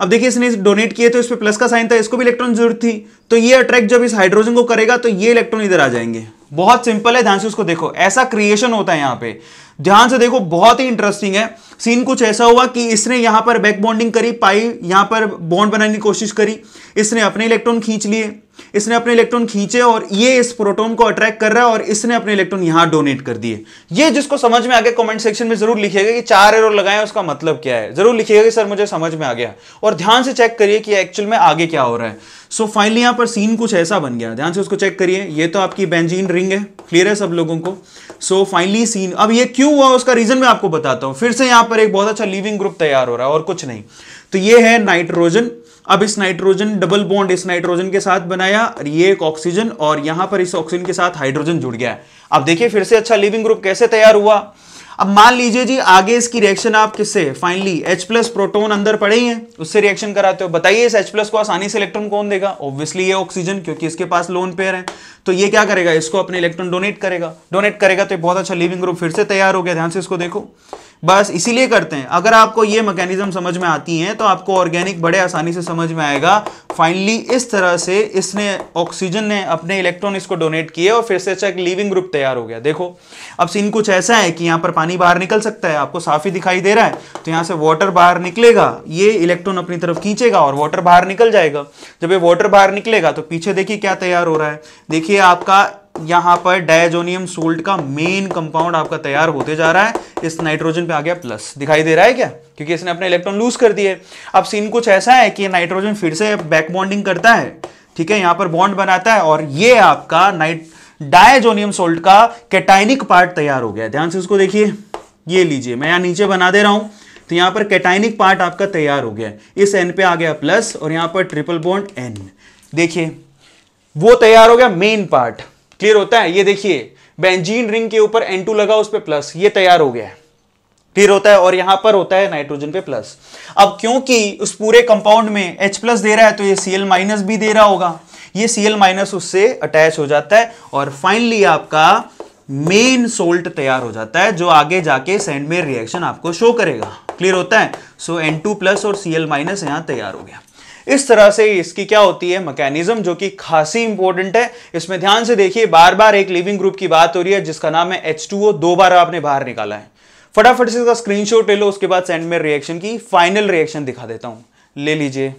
अब देखिए इसने डोनेट किए तो इस पर प्लस का साइन था, इसको भी इलेक्ट्रॉन जरूरत थी तो ये अट्रैक्ट जब इस हाइड्रोजन को करेगा तो ये इलेक्ट्रॉन इधर आ जाएंगे। बहुत सिंपल है, ध्यान से उसको देखो, ऐसा क्रिएशन होता है यहाँ पे, ध्यान से देखो, बहुत ही इंटरेस्टिंग है। सीन कुछ ऐसा हुआ कि इसने यहाँ पर बैक बॉन्डिंग करी, पाई यहाँ पर बॉन्ड बनाने की कोशिश करी, इसने अपने इलेक्ट्रॉन खींच लिए, इसने अपने इलेक्ट्रॉन खींचे और ये इस प्रोटॉन को अट्रैक्ट कर रहा है और इसने अपने इलेक्ट्रॉन यहाँ डोनेट कर दिए। ये जिसको समझ में आ गया कमेंट सेक्शन में जरूर लिखिएगा कि चार एरो लगाएं उसका मतलब क्या है, जरूर लिखिएगा कि सर मुझे समझ में आ गया, और ध्यान से चेक करिए कि एक्चुअल में आगे क्या हो रहा है। सो फाइनली यहाँ पर सीन कुछ ऐसा बन गया, ध्यान से उसको चेक करिए, ये तो आपकी बेंजीन रिंग है, क्लियर है सब लोगों को। सो फाइनली सीन, अब ये क्यों हुआ उसका रीजन मैं आपको बताता हूँ। फिर से यहाँ पर एक बहुत अच्छा लीविंग ग्रुप तैयार हो रहा है और कुछ नहीं। तो ये है नाइट्रोजन, अब इस नाइट्रोजन डबल बॉन्ड इस नाइट्रोजन के साथ बनाया, ये एक ऑक्सीजन और यहां पर इस ऑक्सीजन के साथ हाइड्रोजन जुड़ गया। अब देखिए फिर से अच्छा लीविंग ग्रुप कैसे तैयार हुआ। अब मान लीजिए जी आगे इसकी रिएक्शन आप किससे, फाइनली H प्लस प्रोटोन अंदर पड़े ही हैं, उससे रिएक्शन कराते हो। बताइए इस H प्लस को आसानी से इलेक्ट्रॉन कौन देगा, ऑब्वियसली ये ऑक्सीजन, क्योंकि इसके पास लोन पेयर है। तो ये क्या करेगा, इसको अपने इलेक्ट्रॉन डोनेट करेगा, डोनेट करेगा तो बहुत अच्छा लीविंग ग्रुप फिर से तैयार हो गया। ध्यान से इसको देखो, बस इसीलिए करते हैं। अगर आपको ये मैकेनिज्म समझ में आती हैं तो आपको ऑर्गेनिक बड़े आसानी से समझ में आएगा। फाइनली इस तरह से इसने ऑक्सीजन ने अपने इलेक्ट्रॉन इसको डोनेट किए और फिर से अच्छा एक लीविंग ग्रुप तैयार हो गया। देखो अब सीन कुछ ऐसा है कि यहाँ पर पानी बाहर निकल सकता है, आपको साफ ही दिखाई दे रहा है, तो यहाँ से वाटर बाहर निकलेगा, ये इलेक्ट्रॉन अपनी तरफ खींचेगा और वाटर बाहर निकल जाएगा। जब ये वाटर बाहर निकलेगा तो पीछे देखिए क्या तैयार हो रहा है। देखिए आपका यहां पर डायजोनियम सोल्ट का मेन कंपाउंड आपका तैयार होते जा रहा है। इस नाइट्रोजन पे आ गया प्लस, दिखाई दे रहा है क्या, क्योंकि इसने अपने इलेक्ट्रॉन लूज कर दिए। अब सीन कुछ ऐसा है कि नाइट्रोजन फिर से बैक बॉन्डिंग करता है, ठीक है, यहां पर बॉन्ड बनाता है और ये आपका नाइट डायजोनियम सोल्ट का कैटायनिक पार्ट तैयार हो गया। ध्यान से उसको देखिए, ये लीजिए मैं यहां नीचे बना दे रहा हूं, तो यहां पर कैटायनिक पार्ट आपका तैयार हो गया। इस एन पे आ गया प्लस और यहां पर ट्रिपल बॉन्ड एन, देखिए वो तैयार हो गया मेन पार्ट, क्लियर होता है। ये देखिए बेंजीन रिंग के ऊपर एन टू लगा, उस पे प्लस, ये तैयार हो गया है, क्लियर होता है। और यहां पर होता है नाइट्रोजन पे प्लस। अब क्योंकि उस पूरे कंपाउंड में H प्लस दे रहा है तो ये Cl माइनस भी दे रहा होगा, ये Cl माइनस उससे अटैच हो जाता है और फाइनली आपका मेन सोल्ट तैयार हो जाता है, जो आगे जाके सैंडमेयर रिएक्शन आपको शो करेगा, क्लियर होता है। सो एन टू प्लस और Cl माइनस यहां तैयार हो गया। इस तरह से इसकी क्या होती है मैकेनिज्म, जो कि खासी इंपॉर्टेंट है। इसमें ध्यान से देखिए बार बार एक लीविंग ग्रुप की बात हो रही है जिसका नाम है एच टू ओ, दो बार आपने बाहर निकाला है। फटाफट से इसका स्क्रीनशॉट ले लो, उसके बाद सैंडमेयर रिएक्शन की फाइनल रिएक्शन दिखा देता हूं, ले लीजिए।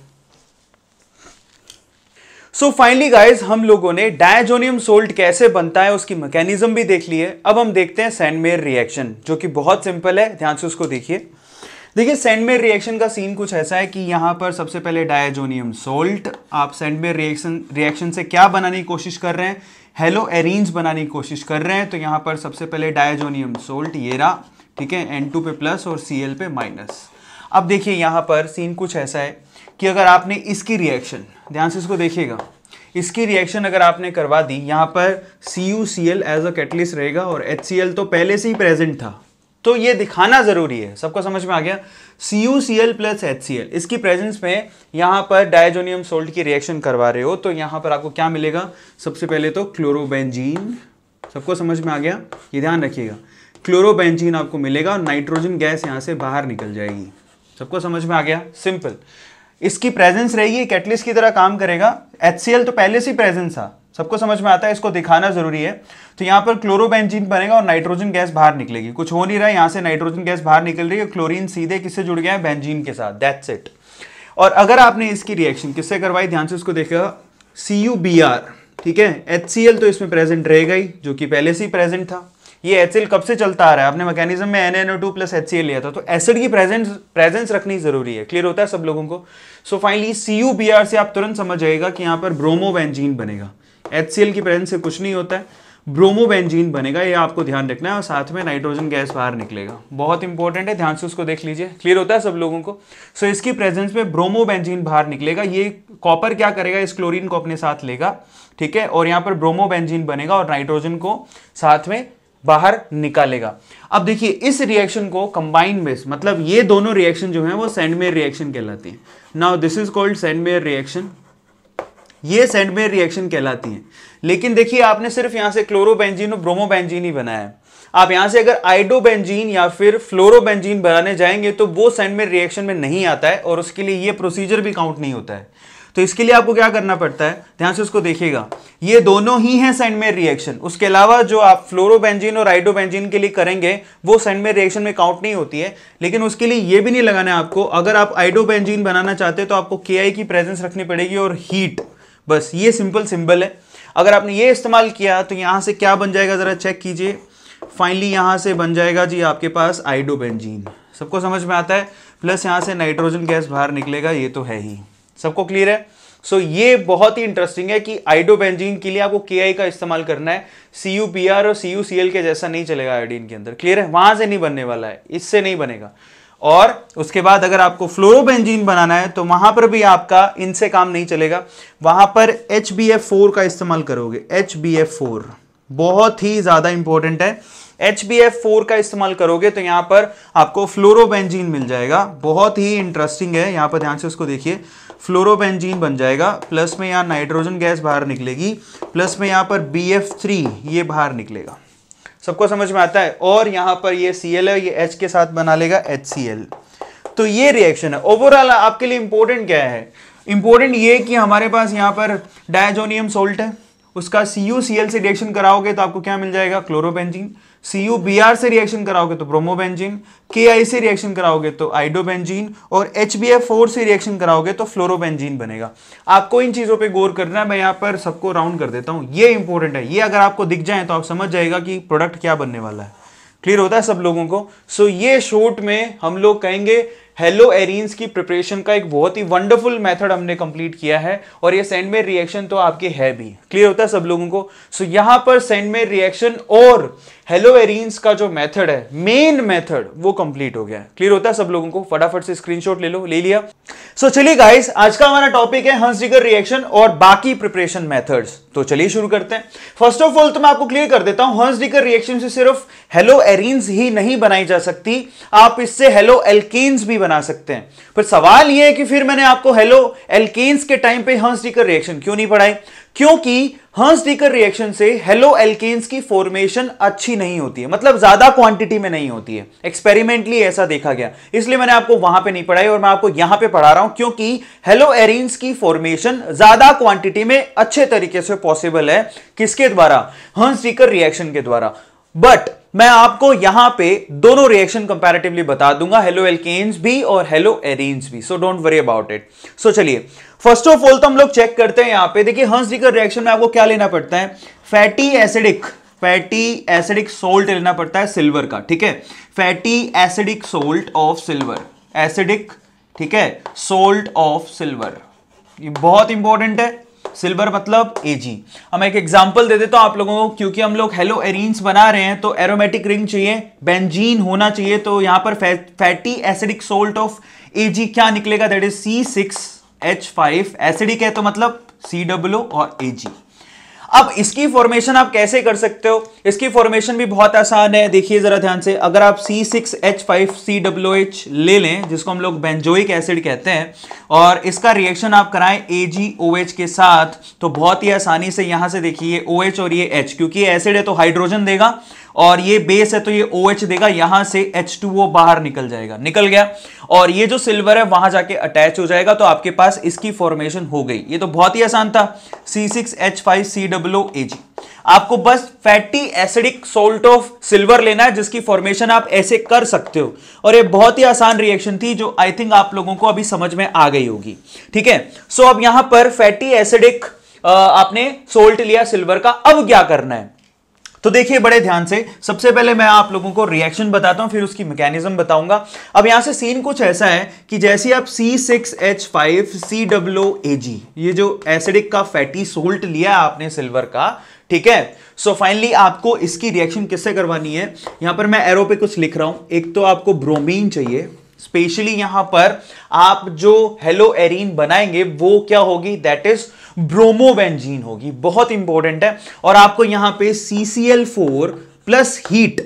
सो फाइनली गाइज हम लोगों ने डायजोनियम सोल्ट कैसे बनता है उसकी मैकेनिज्म भी देख ली है। अब हम देखते हैं सैंडमेयर रिएक्शन, जो कि बहुत सिंपल है। ध्यान से उसको देखिए, देखिए सैंडमेयर रिएक्शन का सीन कुछ ऐसा है कि यहाँ पर सबसे पहले डायजोनियम सोल्ट, आप सैंडमेयर रिएक्शन रिएक्शन से क्या बनाने की कोशिश कर रहे हैं, हेलोएरीन्स बनाने की कोशिश कर रहे हैं। तो यहाँ पर सबसे पहले डायजोनियम सोल्ट ये रहा, ठीक है, एन टू पे प्लस और Cl पे माइनस। अब देखिए यहाँ पर सीन कुछ ऐसा है कि अगर आपने इसकी रिएक्शन, ध्यान से इसको देखिएगा, इसकी रिएक्शन अगर आपने करवा दी, यहाँ पर CuCl एज अ कैटलिस्ट रहेगा और HCl तो पहले से ही प्रेजेंट था, तो ये दिखाना जरूरी है। सबको समझ में आ गया, CuCl प्लस HCl इसकी प्रेजेंस में यहाँ पर डायजोनियम सोल्ट की रिएक्शन करवा रहे हो, तो यहाँ पर आपको क्या मिलेगा, सबसे पहले तो क्लोरोबेंजीन, सबको समझ में आ गया, ये ध्यान रखिएगा, क्लोरोबेंजीन आपको मिलेगा और नाइट्रोजन गैस यहाँ से बाहर निकल जाएगी। सबको समझ में आ गया, सिंपल, इसकी प्रेजेंस रहेगी, कैटलिस्ट की तरह काम करेगा। HCl तो पहले से ही प्रेजेंस था, सबको समझ में आता है, इसको दिखाना जरूरी है। तो यहाँ पर क्लोरोबेंजीन बनेगा और नाइट्रोजन गैस बाहर निकलेगी, कुछ हो नहीं रहा है, यहाँ से नाइट्रोजन गैस बाहर निकल रही है, क्लोरीन सीधे किससे जुड़ गया है, बेंजीन के साथ, दैट्स इट। और अगर आपने इसकी रिएक्शन किससे करवाई, ध्यान से उसको देखिएगा, CuBr, ठीक है, HCl तो इसमें प्रेजेंट रहेगा ही, जो कि पहले से ही प्रेजेंट था। ये HCl कब से चलता आ रहा है, आपने मैकेनिज्म में N N O two plus HCl लिया था, तो एसिड की प्रेजेंस प्रेजेंस रखनी जरूरी है, क्लियर होता है सब लोगों को। सो फाइनली CuBr से आप तुरंत समझ जाएगा कि यहाँ पर ब्रोमोबेंजीन बनेगा, HCl की प्रेजेंस से कुछ नहीं होता है, ब्रोमोबेंजीन बनेगा, ये आपको ध्यान रखना है, और साथ में नाइट्रोजन गैस बाहर निकलेगा, बहुत इंपॉर्टेंट है, ध्यान से उसको देख लीजिए, क्लियर होता है सब लोगों को। सो so, इसकी प्रेजेंस में ब्रोमोबेंजीन बाहर निकलेगा, ये कॉपर क्या करेगा, इस क्लोरीन को अपने साथ लेगा, ठीक है, और यहाँ पर ब्रोमोबेंजीन बनेगा और नाइट्रोजन को साथ में बाहर निकालेगा। अब देखिए इस रिएक्शन को कंबाइन बेस, मतलब ये दोनों रिएक्शन जो है वो सैंडमेयर रिएक्शन कहलाती है। Now this is called सैंडमेयर रिएक्शन, ये सैंडमेयर रिएक्शन कहलाती हैं। लेकिन देखिए आपने सिर्फ यहाँ से क्लोरोबेंजीन और ब्रोमोबेंजीन ही बनाया है, आप यहाँ से अगर आइडोबेंजीन या फिर फ्लोरोबेंजीन बनाने जाएंगे तो वो सैंडमेयर रिएक्शन में नहीं आता है और उसके लिए ये प्रोसीजर भी काउंट नहीं होता है। तो इसके लिए आपको क्या करना पड़ता है, ध्यान से उसको देखिएगा, ये दोनों ही हैं सैंडमेयर रिएक्शन, उसके अलावा जो आप फ्लोरोबेंजीन और आइडोबेंजीन के लिए करेंगे वो सैंडमेयर रिएक्शन में काउंट नहीं होती है। लेकिन उसके लिए ये भी नहीं लगाना है आपको, अगर आप आइडोबेंजीन बनाना चाहते हो तो आपको के आई की प्रेजेंस रखनी पड़ेगी और हीट, बस ये सिंपल सिंबल है। अगर आपने ये इस्तेमाल किया तो यहाँ से क्या बन जाएगा, ज़रा चेक कीजिए, फाइनली यहाँ से बन जाएगा जी आपके पास आइडोबेंजीन, सबको समझ में आता है, प्लस यहाँ से नाइट्रोजन गैस बाहर निकलेगा, ये तो है ही, सबको क्लियर है। सो so, ये बहुत ही इंटरेस्टिंग है कि आइडोबेंजीन के लिए आपको के आई का इस्तेमाल करना है, CuBr और CuCl के जैसा नहीं चलेगा आयोडीन के अंदर, क्लियर है, वहाँ से नहीं बनने वाला है, इससे नहीं बनेगा। और उसके बाद अगर आपको फ्लोरोबेंजीन बनाना है तो वहां पर भी आपका इनसे काम नहीं चलेगा, वहां पर एच बी एफ फोर का इस्तेमाल करोगे, एच बी एफ फोर बहुत ही ज्यादा इंपॉर्टेंट है, एच बी एफ फोर का इस्तेमाल करोगे तो यहाँ पर आपको फ्लोरोबेंजीन मिल जाएगा, बहुत ही इंटरेस्टिंग है। यहाँ पर ध्यान से उसको देखिए, फ्लोरोबेंजीन बन जाएगा, प्लस में यहाँ नाइट्रोजन गैस बाहर निकलेगी, प्लस में यहाँ पर बी एफ थ्री ये बाहर निकलेगा, सबको समझ में आता है। और यहाँ पर ये Cl है, ये H के साथ बना लेगा HCl। तो ये रिएक्शन है। ओवरऑल आपके लिए इंपॉर्टेंट क्या है? इंपॉर्टेंट ये कि हमारे पास यहाँ पर डायजोनियम सोल्ट है, उसका CuCl से रिएक्शन कराओगे तो आपको क्या मिल जाएगा? क्लोरोबेंजीन। CuBr से रिएक्शन कराओगे तो ब्रोमोबेंजीन, Ki से रिएक्शन कराओगे तो आइडोबेंजीन, और H b F फोर से रिएक्शन कराओगे तो फ्लोरोबेंजीन बनेगा। आपको इन चीज़ों पे गौर करना है। मैं यहाँ पर सबको राउंड कर देता हूँ, ये इंपॉर्टेंट है। ये अगर आपको दिख जाए तो आप समझ जाएगा कि प्रोडक्ट क्या बनने वाला है। क्लियर होता है सब लोगों को? सो so, ये शॉर्ट में हम लोग कहेंगे हेलोएरीन्स की प्रिपरेशन का एक बहुत ही वंडरफुल मेथड हमने कंप्लीट किया है, और ये सैंडमेयर रिएक्शन तो आपके है भी। क्लियर होता है सब लोगों को? सो so, यहाँ पर सैंडमेयर रिएक्शन और हेलोएरीन्स का जो मेथड है, मेन मेथड, वो कंप्लीट हो गया है। क्लियर होता है सब लोगों को? फटाफट से स्क्रीनशॉट ले लो, ले लिया। सो so, चलिए गाइस, आज का हमारा टॉपिक है हंसडीकर रिएक्शन और बाकी प्रिपरेशन मेथड्स। तो चलिए शुरू करते हैं। फर्स्ट ऑफ ऑल तो मैं आपको क्लियर कर देता हूं, हंसडीकर रिएक्शन से सिर्फ हेलोएरीन्स ही नहीं बनाई जा सकती, आप इससे हेलोएल्केन्स भी बना सकते हैं। पर सवाल यह है कि फिर मैंने आपको हेलोएल्केन्स के टाइम पे हंसडीकर रिएक्शन क्यों नहीं पढ़ाई? क्योंकि हंसडीकर रिएक्शन से हेलोएल्केन्स की फॉर्मेशन अच्छी नहीं होती है, मतलब ज्यादा क्वांटिटी में नहीं होती है, एक्सपेरिमेंटली ऐसा देखा गया। इसलिए मैंने आपको वहां पे नहीं पढ़ाई और मैं आपको यहां पे पढ़ा रहा हूं, क्योंकि हेलोएरीन्स की फॉर्मेशन ज्यादा क्वांटिटी में अच्छे तरीके से पॉसिबल है। किसके द्वारा? हंसडीकर रिएक्शन के द्वारा। बट मैं आपको यहां पे दोनों रिएक्शन कंपैरेटिवली बता दूंगा, हेलोएल्केन्स भी और हेलोएरीन्स भी। So don't worry about it. So चलिए फर्स्ट ऑफ ऑल तो हम लोग चेक करते हैं। यहां पे देखिए, हंसडीकर रिएक्शन में आपको क्या लेना पड़ता है? Fatty acidic fatty acidic salt लेना पड़ता है, सिल्वर का। ठीक है, fatty acidic salt of silver, acidic, ठीक है, सोल्ट ऑफ सिल्वर, ये बहुत इंपॉर्टेंट है। सिल्वर मतलब एजी। हम एक एग्जांपल दे देता हूं आप लोगों को, क्योंकि हम लोग हेलोएरीन्स बना रहे हैं तो एरोमेटिक रिंग चाहिए, बेंजीन होना चाहिए। तो यहां पर फै, fatty acidic salt of AG क्या निकलेगा? That is C six H five. Acidic है तो मतलब सी डबल ओ और एजी। अब इसकी फॉर्मेशन आप कैसे कर सकते हो? इसकी फॉर्मेशन भी बहुत आसान है। देखिए जरा ध्यान से, अगर आप C six H five C double O H ले लें, जिसको हम लोग बेंजोइक एसिड कहते हैं, और इसका रिएक्शन आप कराएं ए जी ओ एच के साथ, तो बहुत ही आसानी से यहां से देखिए OH और ये H, क्योंकि ये एसिड है तो हाइड्रोजन देगा और ये बेस है तो ये OH देगा। यहां से एच टू ओ बाहर निकल जाएगा, निकल गया, और ये जो सिल्वर है वहां जाके अटैच हो जाएगा। तो आपके पास इसकी फॉर्मेशन हो गई। ये तो बहुत ही आसान था, C six H five C double O A G. आपको बस fatty acidic salt of silver लेना है, जिसकी फॉर्मेशन आप ऐसे कर सकते हो। और ये बहुत ही आसान रिएक्शन थी, जो आई थिंक आप लोगों को अभी समझ में आ गई होगी। ठीक है, सो अब यहां पर फैटी एसिडिक आपने सोल्ट लिया सिल्वर का। अब क्या करना है तो देखिए बड़े ध्यान से। सबसे पहले मैं आप लोगों को रिएक्शन बताता हूं, फिर उसकी मैकेनिज्म बताऊंगा। अब यहां से सीन कुछ ऐसा है कि जैसे आप C six H five C double O A G, ये जो एसिडिक का फैटी सोल्ट लिया आपने सिल्वर का, ठीक है। सो फाइनली आपको इसकी रिएक्शन किससे करवानी है? यहां पर मैं एरो पे कुछ लिख रहा हूं। एक तो आपको ब्रोमीन चाहिए, स्पेशली यहां पर आप जो हेलोएरीन बनाएंगे वो क्या होगी? दैट इज ब्रोमोबेंजीन होगी, बहुत इंपॉर्टेंट है। और आपको यहां पे C C L four plus heat,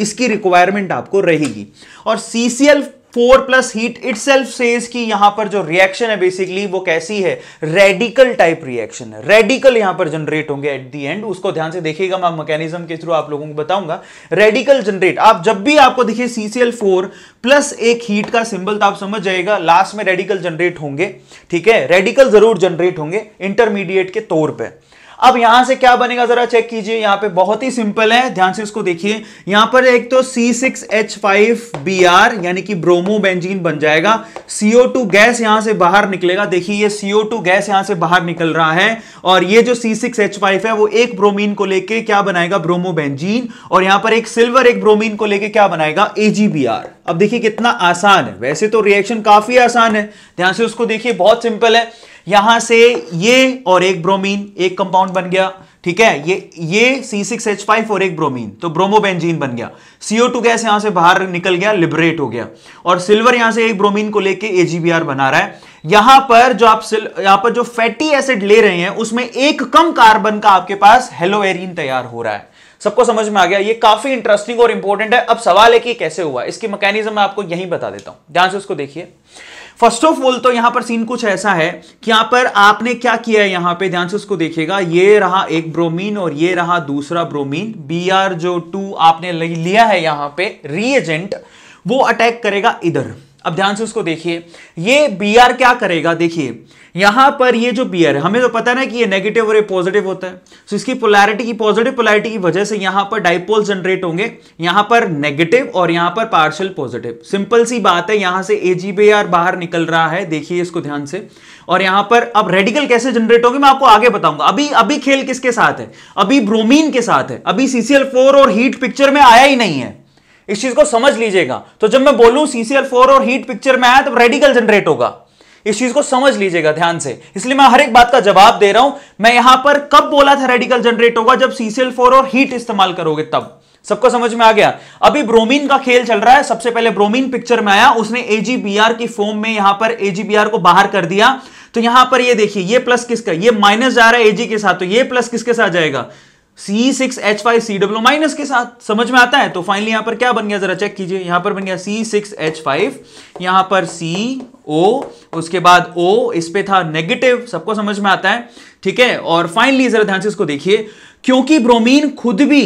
इसकी रिक्वायरमेंट आपको रहेगी। और C C L four plus heat itself says कि यहां पर जो रिएक्शन है बेसिकली वो कैसी है? रेडिकल टाइप रिएक्शन है। रेडिकल यहां पर जनरेट होंगे एट दी एंड, उसको ध्यान से देखिएगा, मैं मैकेनिज्म के थ्रू आप लोगों को बताऊंगा। रेडिकल जनरेट, आप जब भी आपको देखिए C C L four plus एक हीट का सिंबल, तो आप समझ जाएगा लास्ट में रेडिकल जनरेट होंगे। ठीक है, रेडिकल जरूर जनरेट होंगे इंटरमीडिएट के तौर पर। अब यहां से क्या बनेगा जरा चेक कीजिए। यहां पे बहुत ही सिंपल है, ध्यान से इसको देखिए। यहां पर एक तो C six H five B R यानी कि ब्रोमोबेंजीन बन जाएगा। सी ओ टू गैस यहां से बाहर निकलेगा। देखिए ये सी ओ टू गैस यहां से बाहर निकल रहा है, और ये जो सी सिक्स एच फाइव है वो एक ब्रोमीन को लेके क्या बनाएगा? ब्रोमोबेंजीन। और यहां पर एक सिल्वर एक ब्रोमीन को लेके क्या बनाएगा? A G B R. अब देखिए कितना आसान है, वैसे तो रिएक्शन काफी आसान है, ध्यान से उसको देखिए, बहुत सिंपल है। यहां से ये और एक ब्रोमीन, एक कंपाउंड बन गया। ठीक है, ये ये सी सिक्स एच फाइव और एक ब्रोमीन, तो ब्रोमोबेंजीन बन गया। सी ओ टू गैस यहां से बाहर निकल गया, लिबरेट हो गया, और सिल्वर यहां से एक ब्रोमीन को लेके ए जी बी आर बना रहा है। यहां पर जो आप यहां पर जो फैटी एसिड ले रहे हैं उसमें एक कम कार्बन का आपके पास हेलोएरीन तैयार हो रहा है। सबको समझ में आ गया? ये काफी इंटरेस्टिंग और इंपॉर्टेंट है। अब सवाल है कि कैसे हुआ, इसकी मैकेनिज्म मैं आपको यहीं बता देता हूं, ध्यान से उसको देखिए। फर्स्ट ऑफ ऑल तो यहां पर सीन कुछ ऐसा है कि यहां पर आपने क्या किया है, यहां पे ध्यान से उसको देखिएगा, ये रहा एक ब्रोमीन और ये रहा दूसरा ब्रोमीन, बी आर जो टू आपने लिया है यहां पे रिएजेंट, वो अटैक करेगा इधर। अब ध्यान से उसको देखिए, ये बी आर क्या करेगा, देखिए यहां पर ये जो बी आर है, हमें तो पता है ना कि ये नेगेटिव और ये पॉजिटिव होता है, तो इसकी पोलैरिटी की पॉजिटिव पोलैरिटी की वजह से यहां पर डाइपोल जनरेट होंगे, यहां पर नेगेटिव और यहां पर पार्शियल पॉजिटिव। सिंपल सी बात है, यहां से एजीबीआर बाहर निकल रहा है, देखिए इसको ध्यान से, और यहां पर अब रेडिकल कैसे जनरेट होंगे मैं आपको आगे बताऊंगा। अभी अभी खेल किसके साथ है, अभी ब्रोमीन के साथ है, अभी सीसीएल फोर और हीट पिक्चर में आया ही नहीं है, इस चीज को समझ लीजिएगा। तो जब मैं बोलूं सीसीएल फोर और हीट पिक्चर में आया तो रेडिकल जनरेट होगा, इस चीज को समझ लीजिएगा ध्यान से, इसलिए मैं हर एक बात का जवाब दे रहा हूं। मैं यहां पर कब बोला था रेडिकल जनरेट होगा, जब सी सी एल फोर और हीट इस्तेमाल करोगे तब। सबको समझ में आ गया? अभी ब्रोमीन का खेल चल रहा है, सबसे पहले ब्रोमीन पिक्चर में आया, उसने एजीबीआर की फॉर्म में यहां पर एजीबीआर को बाहर कर दिया, तो यहां पर ये देखिए ये प्लस किसका, ये माइनस जा रहा है एजी के साथ, तो ये प्लस किसके साथ जाएगा, C six H five C W minus के साथ। समझ में आता है? तो फाइनली यहां पर क्या बन गया, जरा चेक कीजिए, यहां पर बन गया सी सिक्स एच फाइव, यहां पर सी ओ, उसके बाद O, इस पे था नेगेटिव, सबको समझ में आता है, ठीक है। और फाइनली जरा ध्यान से इसको देखिए, क्योंकि ब्रोमीन खुद भी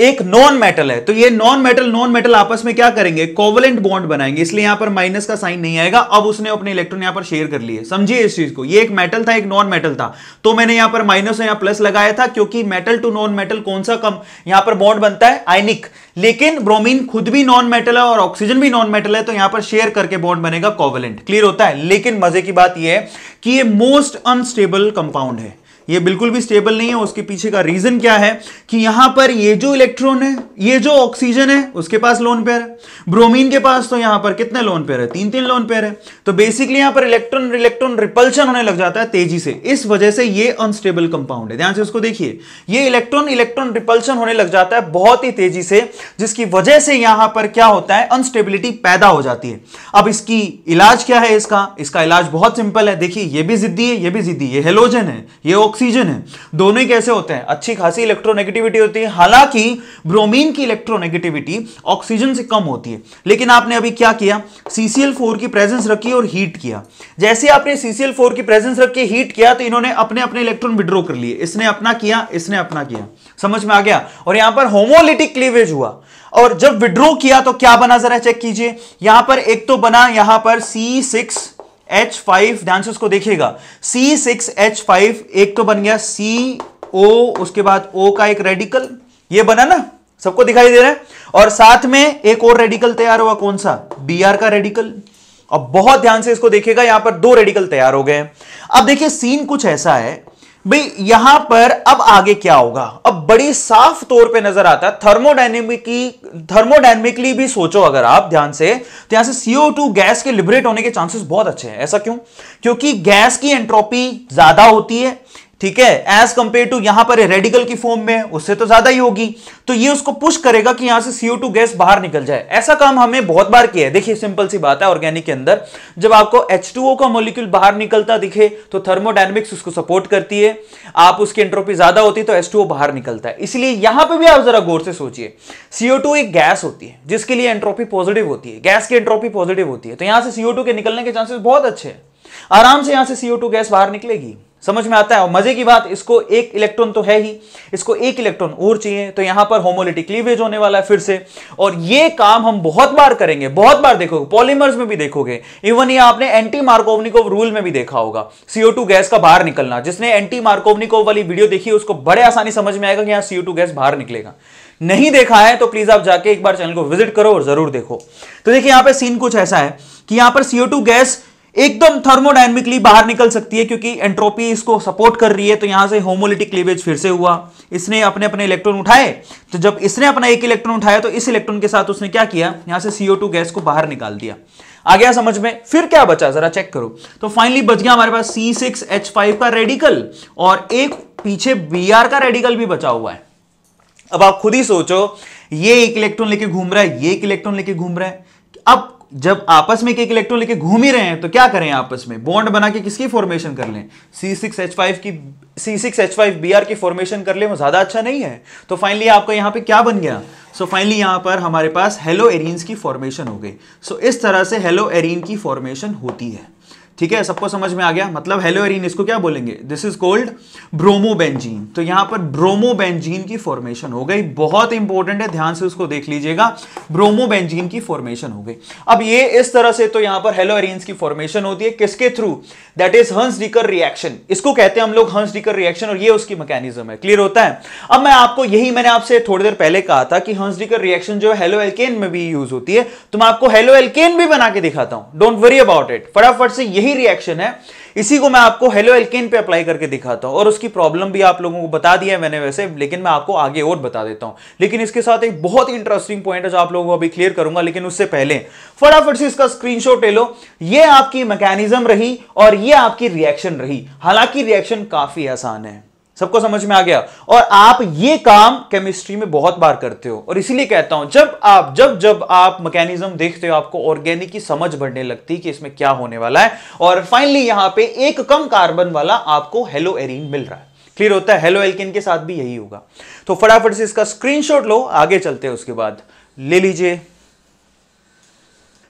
एक नॉन मेटल है, तो ये नॉन मेटल नॉन मेटल आपस में क्या करेंगे, कोवेलेंट बॉन्ड बनाएंगे, इसलिए यहां पर माइनस का साइन नहीं आएगा। अब उसने अपने इलेक्ट्रॉन यहां पर शेयर कर लिए, समझिए इस चीज को, ये एक मेटल था एक नॉन मेटल था, तो मैंने यहां पर माइनस और यहां प्लस लगाया था, क्योंकि मेटल टू नॉन मेटल कौन सा कम यहां पर बॉन्ड बनता है, आयनिक। लेकिन ब्रोमीन खुद भी नॉन मेटल है और ऑक्सीजन भी नॉन मेटल है, तो यहां पर शेयर करके बॉन्ड बनेगा कोवेलेंट, क्लियर होता है। लेकिन मजे की बात यह है कि ये मोस्ट अनस्टेबल कंपाउंड है, ये बिल्कुल भी स्टेबल नहीं है। उसके पीछे का रीजन क्या है कि यहां पर ये जो इलेक्ट्रॉन है, ये जो ऑक्सीजन है, उसके पास लोन पेयर है, ब्रोमीन के पास तो यहां पर कितने लोन पेयर है, तीन तीन लोन पेयर है, तो बेसिकली यहां पर इलेक्ट्रॉन इलेक्ट्रॉन रिपल्शन होने लग जाता है तेजी से, इस वजह से ये अनस्टेबल कंपाउंड है। ध्यान से उसको देखिए, ये इलेक्ट्रॉन इलेक्ट्रॉन रिपल्शन होने लग जाता है बहुत ही तेजी से, जिसकी वजह से यहां पर क्या होता है, अनस्टेबिलिटी पैदा हो जाती है। अब इसकी इलाज क्या है, इसका इसका इलाज बहुत सिंपल है, देखिए ये भी जिद्दी है, ये भी जिद्दी, ये हेलोजन है, ये ऑक्सीजन है, दोनों ही कैसे होते हैं, अच्छी खासी इलेक्ट्रोनेगेटिविटी होती है। हालांकि ब्रोमीन की इलेक्ट्रोनेगेटिविटी ऑक्सीजन से कम होती है, लेकिन आपने अभी क्या किया, सी सी एल फोर की प्रेजेंस रखी और हीट किया। जैसे आपने सी सी एल फोर की प्रेजेंस रखी हीट किया, तो इन्होंने अपने अपने इलेक्ट्रॉन विड्रॉ कर लिए, इसने अपना किया, इसने अपना किया, समझ में आ गया। और यहां पर होमोलिटिक क्लीवेज हुआ, और जब विड्रॉ किया तो क्या बना, जरा चेक कीजिए, यहां पर एक तो बना यहां पर सी सिक्स एच फाइव, ध्यान से उसको देखिएगा, सी सिक्स एच फाइव, एक तो बन गया सी ओ, उसके बाद O का एक रेडिकल, ये बना ना, सबको दिखाई दे रहा है, और साथ में एक और रेडिकल तैयार हुआ, कौन सा, Br का रेडिकल। अब बहुत ध्यान से इसको देखिएगा, यहां पर दो रेडिकल तैयार हो गए। अब देखिए सीन कुछ ऐसा है भाई, यहां पर अब आगे क्या होगा, अब बड़ी साफ तौर पे नजर आता है, थर्मोडायनेमिकली थर्मोडायनेमिकली भी सोचो अगर आप ध्यान से, तो यहां से सी ओ टू गैस के लिबरेट होने के चांसेस बहुत अच्छे हैं। ऐसा क्यों, क्योंकि गैस की एंट्रोपी ज्यादा होती है, ठीक है, एज कंपेयर टू यहां पर रेडिकल की फॉर्म में, उससे तो ज्यादा ही होगी, तो ये उसको पुश करेगा कि यहां से सी ओ टू गैस बाहर निकल जाए। ऐसा काम हमने बहुत बार किया है, देखिए सिंपल सी बात है, ऑर्गेनिक के अंदर जब आपको एच टू ओ का मॉलिक्यूल बाहर निकलता दिखे तो थर्मोडायनेमिक्स उसको सपोर्ट करती है, आप उसकी एंट्रोपी ज्यादा होती है तो एच टू ओ बाहर निकलता है। इसलिए यहां पर भी आप जरा गौर से सोचिए, सी ओ टू एक गैस होती है जिसके लिए एंट्रोपी पॉजिटिव होती है, गैस की एंट्रोपी पॉजिटिव होती है, तो यहां से सी ओ टू के निकलने के चांसेस बहुत अच्छे हैं, आराम से यहां से सी ओ टू गैस बाहर निकलेगी, समझ में आता है। और मजे की बात, इसको एक इलेक्ट्रॉन तो है ही, इसको एक इलेक्ट्रॉन और चाहिए, तो यहां पर होमोलिटिक क्लीवेज होने वाला है फिर से, और ये काम हम बहुत बार करेंगे, बहुत बार देखोगे, पॉलीमर्स में भी देखोगे, इवन ये आपने एंटी मार्कोवनिकोव रूल में भी देखा होगा, सी ओ टू गैस का बाहर निकलना। जिसने एंटी मार्कोवनिकोव वाली वीडियो देखी उसको बड़े आसानी समझ में आएगा कि यहां सी ओ टू गैस बाहर निकलेगा। नहीं देखा है तो प्लीज आप जाके एक बार चैनल को विजिट करो और जरूर देखो। तो देखिए यहां पर सीन कुछ ऐसा है कि यहां पर सी ओ टू गैस एकदम थर्मोडायनेमिकली बाहर निकल सकती है, क्योंकि एंट्रोपी इसको सपोर्ट कर रही है, तो यहां से होमोलिटिक क्लीवेज फिर से हुआ, इसने अपने अपने इलेक्ट्रॉन उठाए, तो जब इसने अपना एक इलेक्ट्रॉन उठाया तो इस इलेक्ट्रॉन के साथ उसने क्या किया, यहां से सी ओ टू गैस को बाहर निकाल दिया। आ गया समझ में? फिर क्या बचा जरा चेक करो, तो फाइनली बच गया हमारे पास सी सिक्स एच फाइव का रेडिकल और एक पीछे Br का रेडिकल भी बचा हुआ है। अब आप खुद ही सोचो, ये एक इलेक्ट्रॉन लेके घूम रहा है, ये एक इलेक्ट्रॉन लेके घूम रहा है, अब जब आपस में एक इलेक्ट्रॉन लेके घूम ही रहे हैं तो क्या करें, आपस में बॉन्ड बना के किसकी फॉर्मेशन कर लें, सी सिक्स एच फाइव की C six H five B R की फॉर्मेशन कर लें, वो ज्यादा अच्छा नहीं है। तो फाइनली आपका यहाँ पे क्या बन गया, सो फाइनली यहाँ पर हमारे पास हेलोएरीन्स की फॉर्मेशन हो गई। सो so, इस तरह से हेलोएरीन की फॉर्मेशन होती है। ठीक है, सबको समझ में आ गया, मतलब हेलोएरीन इसको क्या बोलेंगे, दिस इज कॉल्ड ब्रोमोबेंजीन। तो यहां पर ब्रोमोबेंजीन की फॉर्मेशन हो गई, बहुत इंपॉर्टेंट है, ध्यान से उसको देख लीजिएगा, ब्रोमोबेंजीन की फॉर्मेशन हो गई। अब ये इस तरह से तो यहां पर हेलोएरीन्स की फॉर्मेशन होती है, किसके through, that is Hunsdiecker reaction, इसको कहते हैं हम लोग हंसडीकर रिएक्शन, और ये उसकी मैकेनिज्म है। क्लियर होता है। अब मैं आपको, यही मैंने आपसे थोड़ी देर पहले कहा था कि हंसडीकर रिएक्शन जो है हेलोएल्केन में भी यूज होती है, तो मैं आपको हेलोएल्केन भी बना के दिखाता हूं, डोंट वरी अबाउट इट। फटाफट से यही रिएक्शन है, इसी को मैं आपको हेलोएल्केन पे अप्लाई करके दिखाता हूं, और उसकी प्रॉब्लम भी आप लोगों को बता दिया है मैंने वैसे, लेकिन मैं आपको आगे और बता देता हूं। लेकिन इसके साथ एक बहुत इंटरेस्टिंग पॉइंट है जो आप लोगों को अभी क्लियर करूंगा, लेकिन उससे पहले फटाफट से इसका स्क्रीनशॉट ले लो। ये आपकी मैकेनिज्म रही और ये आपकी रिएक्शन रही। हालांकि रिएक्शन काफी आसान है, सबको समझ में आ गया, और आप ये काम केमिस्ट्री में बहुत बार करते हो, और इसीलिए कहता हूं जब आप जब जब आप मैकेनिज्म देखते हो आपको ऑर्गेनिक की समझ बढ़ने लगती है कि इसमें क्या होने वाला है। और फाइनली यहां पे एक कम कार्बन वाला आपको हेलोएरीन मिल रहा है। क्लियर होता है, हेलोएल्केन के साथ भी यही होगा। तो फटाफट से इसका स्क्रीनशॉट लो, आगे चलते हैं, उसके बाद ले लीजिए।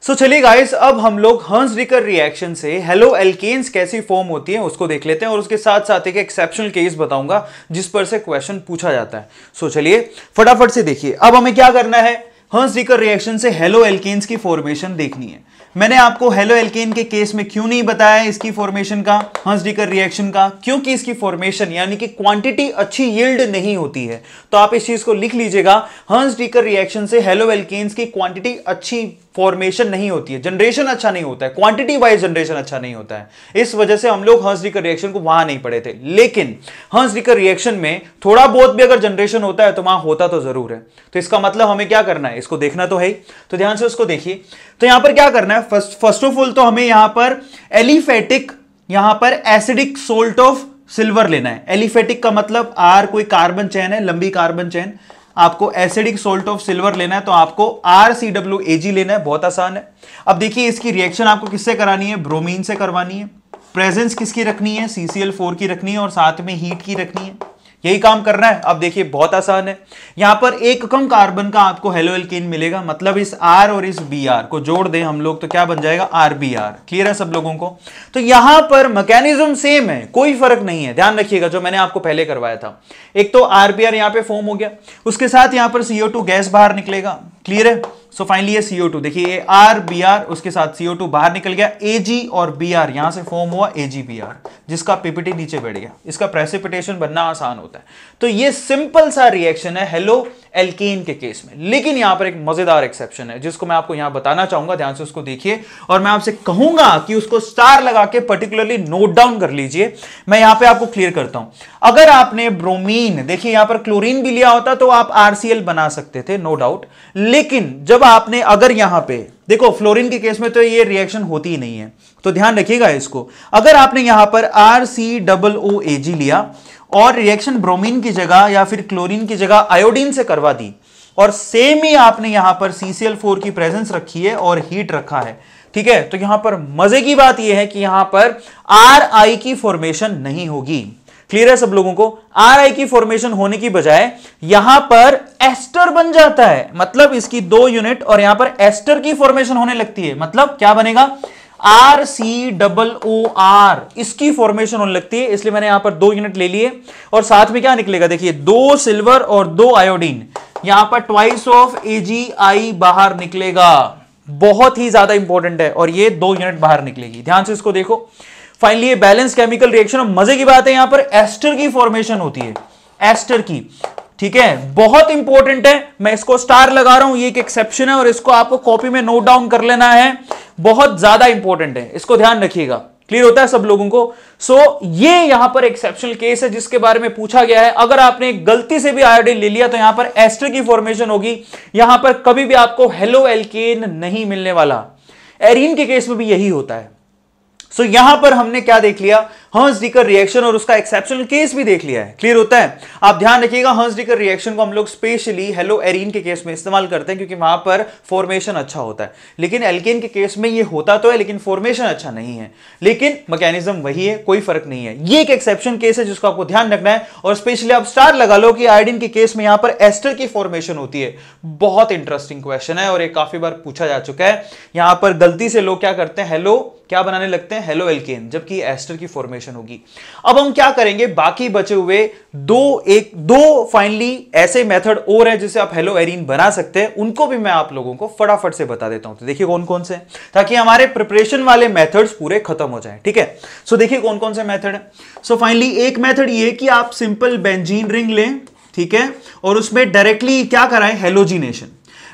सो चलिए गाइस, अब हम लोग हंसडीकर रिएक्शन से हेलो एल्केन्स कैसी फॉर्म होती है उसको देख लेते हैं, और उसके साथ साथ एक एक्सेप्शनल केस बताऊंगा जिस पर से क्वेश्चन पूछा जाता है। सो चलिए फटाफट से देखिए, अब हमें क्या करना है, हंसडीकर रिएक्शन से हेलो एल्केन्स की फॉर्मेशन देखनी है। मैंने आपको हेलो एल्केन के केस में क्यों नहीं बताया इसकी फॉर्मेशन का, हंसडीकर रिएक्शन का, क्योंकि इसकी फॉर्मेशन यानी कि क्वांटिटी अच्छी यील्ड नहीं होती है। तो आप इस चीज को लिख लीजिएगा, हंसडीकर रिएक्शन से हेलो एल्केन्स की क्वांटिटी अच्छी फॉर्मेशन नहीं होती है, जनरेशन अच्छा नहीं होता है, क्वांटिटी वाइज जनरेशन अच्छा नहीं होता है, इस वजह से हम लोग हंसडीकर रिएक्शन को वहां नहीं पढ़े थे। लेकिन हंसडीकर रिएक्शन में थोड़ा बहुत भी अगर जनरेशन होता है तो वहां होता तो जरूर है, तो इसका मतलब हमें क्या करना है, इसको देखना तो है ही। तो ध्यान से उसको देखिए, तो यहां पर क्या करना है, फर्स्ट फर्स्ट ऑफ ऑल तो हमें यहां पर एलिफेटिक, यहां पर एसिडिक सोल्ट ऑफ सिल्वर लेना है। एलिफेटिक का मतलब आर कोई कार्बन चेन है, लंबी कार्बन चेन, आपको एसिडिक सोल्ट ऑफ सिल्वर लेना है, तो आपको आर सी डब्ल्यू ए जी लेना है, बहुत आसान है। अब देखिए इसकी रिएक्शन आपको किससे करानी है, ब्रोमीन से करवानी है, प्रेजेंस किसकी रखनी है, सी सी एल फोर की रखनी है, और साथ में हीट की रखनी है, यही काम करना है। अब देखिए बहुत आसान है, यहां पर एक कम कार्बन का आपको हेलो एल्केन मिलेगा, मतलब इस R और इस बी आर को जोड़ दें हम लोग तो क्या बन जाएगा, आर बी आर। क्लियर है सब लोगों को। तो यहां पर मैकेनिज्म सेम है, कोई फर्क नहीं है, ध्यान रखिएगा, जो मैंने आपको पहले करवाया था। एक तो आर बी आर यहां पे फॉर्म हो गया, उसके साथ यहां पर सी ओ टू गैस बाहर निकलेगा। क्लियर है। सो फाइनली ये सी ओ टू देखिए, आर बी आर उसके साथ सी ओ टू बाहर निकल गया, ए जी और बी आर यहां से फॉर्म हुआ, ए जी बी आर जिसका पीपीटी नीचे बैठ गया, इसका प्रेसिपिटेशन बनना आसान होता है। तो ये सिंपल सा रिएक्शन है हेलो एल्केन के केस में, लेकिन यहां पर एक मजेदार एक्सेप्शन है जिसको मैं आपको यहां बताना चाहूंगा, ध्यान से उसको देखिए, और मैं आपसे कहूंगा कि उसको स्टार लगा के पर्टिकुलरली नोट डाउन कर लीजिए। मैं यहां पे आपको क्लियर करता हूं, अगर आपने ब्रोमीन, देखिए यहां पर क्लोरीन भी लिया होता तो आप आर सी एल बना सकते थे, नो डाउट, लेकिन जब आपने, अगर यहां पे देखो फ्लोरीन के केस में तो ये रिएक्शन होती ही नहीं है, तो ध्यान रखिएगा इसको, अगर आपने यहां पर are C W O A जी लिया और रिएक्शन ब्रोमीन की जगह या फिर क्लोरीन की जगह आयोडीन से करवा दी, और सेम ही आपने यहां पर सी सी एल फोर की प्रेजेंस रखी है और हीट रखा है, ठीक है, तो यहां पर मजे की बात यह है कि यहां पर आर आई की फॉर्मेशन नहीं होगी। क्लियर है सब लोगों को। आर आई की फॉर्मेशन होने की बजाय यहां पर एस्टर बन जाता है, मतलब इसकी दो यूनिट और यहां पर एस्टर की फॉर्मेशन होने लगती है, मतलब क्या बनेगा, R C W O R इसकी फॉर्मेशन होने लगती है, इसलिए मैंने यहां पर दो यूनिट ले लिए, और साथ में क्या निकलेगा, देखिए दो सिल्वर और दो आयोडीन, यहां पर ट्वाइस ऑफ ए जी आई बाहर निकलेगा, बहुत ही ज्यादा इंपॉर्टेंट है, और ये दो यूनिट बाहर निकलेगी, ध्यान से इसको देखो। फाइनली ये बैलेंस केमिकल रिएक्शन, मजे की बात है यहां पर एस्टर की फॉर्मेशन होती है, एस्टर की, ठीक है, बहुत इंपॉर्टेंट है, मैं इसको स्टार लगा रहा हूं, ये एक एक्सेप्शन है और इसको आपको कॉपी में नोट डाउन कर लेना है, बहुत ज्यादा इंपॉर्टेंट है, इसको ध्यान रखिएगा। क्लियर होता है सब लोगों को। सो so, ये यहां पर एक्सेप्शनल केस है जिसके बारे में पूछा गया है, अगर आपने गलती से भी आयोडीन ले लिया तो यहां पर एस्टर की फॉर्मेशन होगी, यहां पर कभी भी आपको हेलो एल्केन नहीं मिलने वाला। एरीन के केस में भी यही होता है, सो so, यहां पर हमने क्या देख लिया, हंसडीकर रिएक्शन और उसका एक्सेप्शनल केस भी देख लिया है। क्लियर होता है? आप ध्यान रखिएगा, हंसडीकर रिएक्शन को हम लोग स्पेशली हेलोएरीन के केस में इस्तेमाल करते हैं क्योंकि वहां पर फॉर्मेशन अच्छा होता है, लेकिन एल्केन के केस में ये होता तो है लेकिन फॉर्मेशन अच्छा नहीं है, लेकिन मैकेनिज्म वही है, कोई फर्क नहीं है। ये एक एक्सेप्शन केस है जिसको आपको ध्यान रखना है। और स्पेशली आप स्टार लगा लो कि आयोडीन के केस में यहां पर एस्टर की फॉर्मेशन होती है। बहुत इंटरेस्टिंग क्वेश्चन है और ये काफी बार पूछा जा चुका है। यहां पर गलती से लोग क्या करते हैं, हेलो क्या बनाने लगते हैं, हेलो एल्केन, जबकि एस्टर की फॉर्मेशन होगी। अब हम क्या करेंगे, बाकी बचे हुए दो एक दो फाइनली ऐसे मेथड और है जिसे आप हेलो एरीन बना सकते हैं, उनको भी मैं आप लोगों को फटाफट से बता देता हूं। तो देखिए कौन कौन से हैं, ताकि हमारे प्रिपरेशन वाले मेथड्स पूरे खत्म हो जाए। ठीक है, सो देखिए कौन कौन से मेथड है। सो फाइनली एक मेथड ये कि आप सिंपल बेंजीन रिंग लें, ठीक है, और उसमें डायरेक्टली क्या कराएं, हेलोजिनेशन।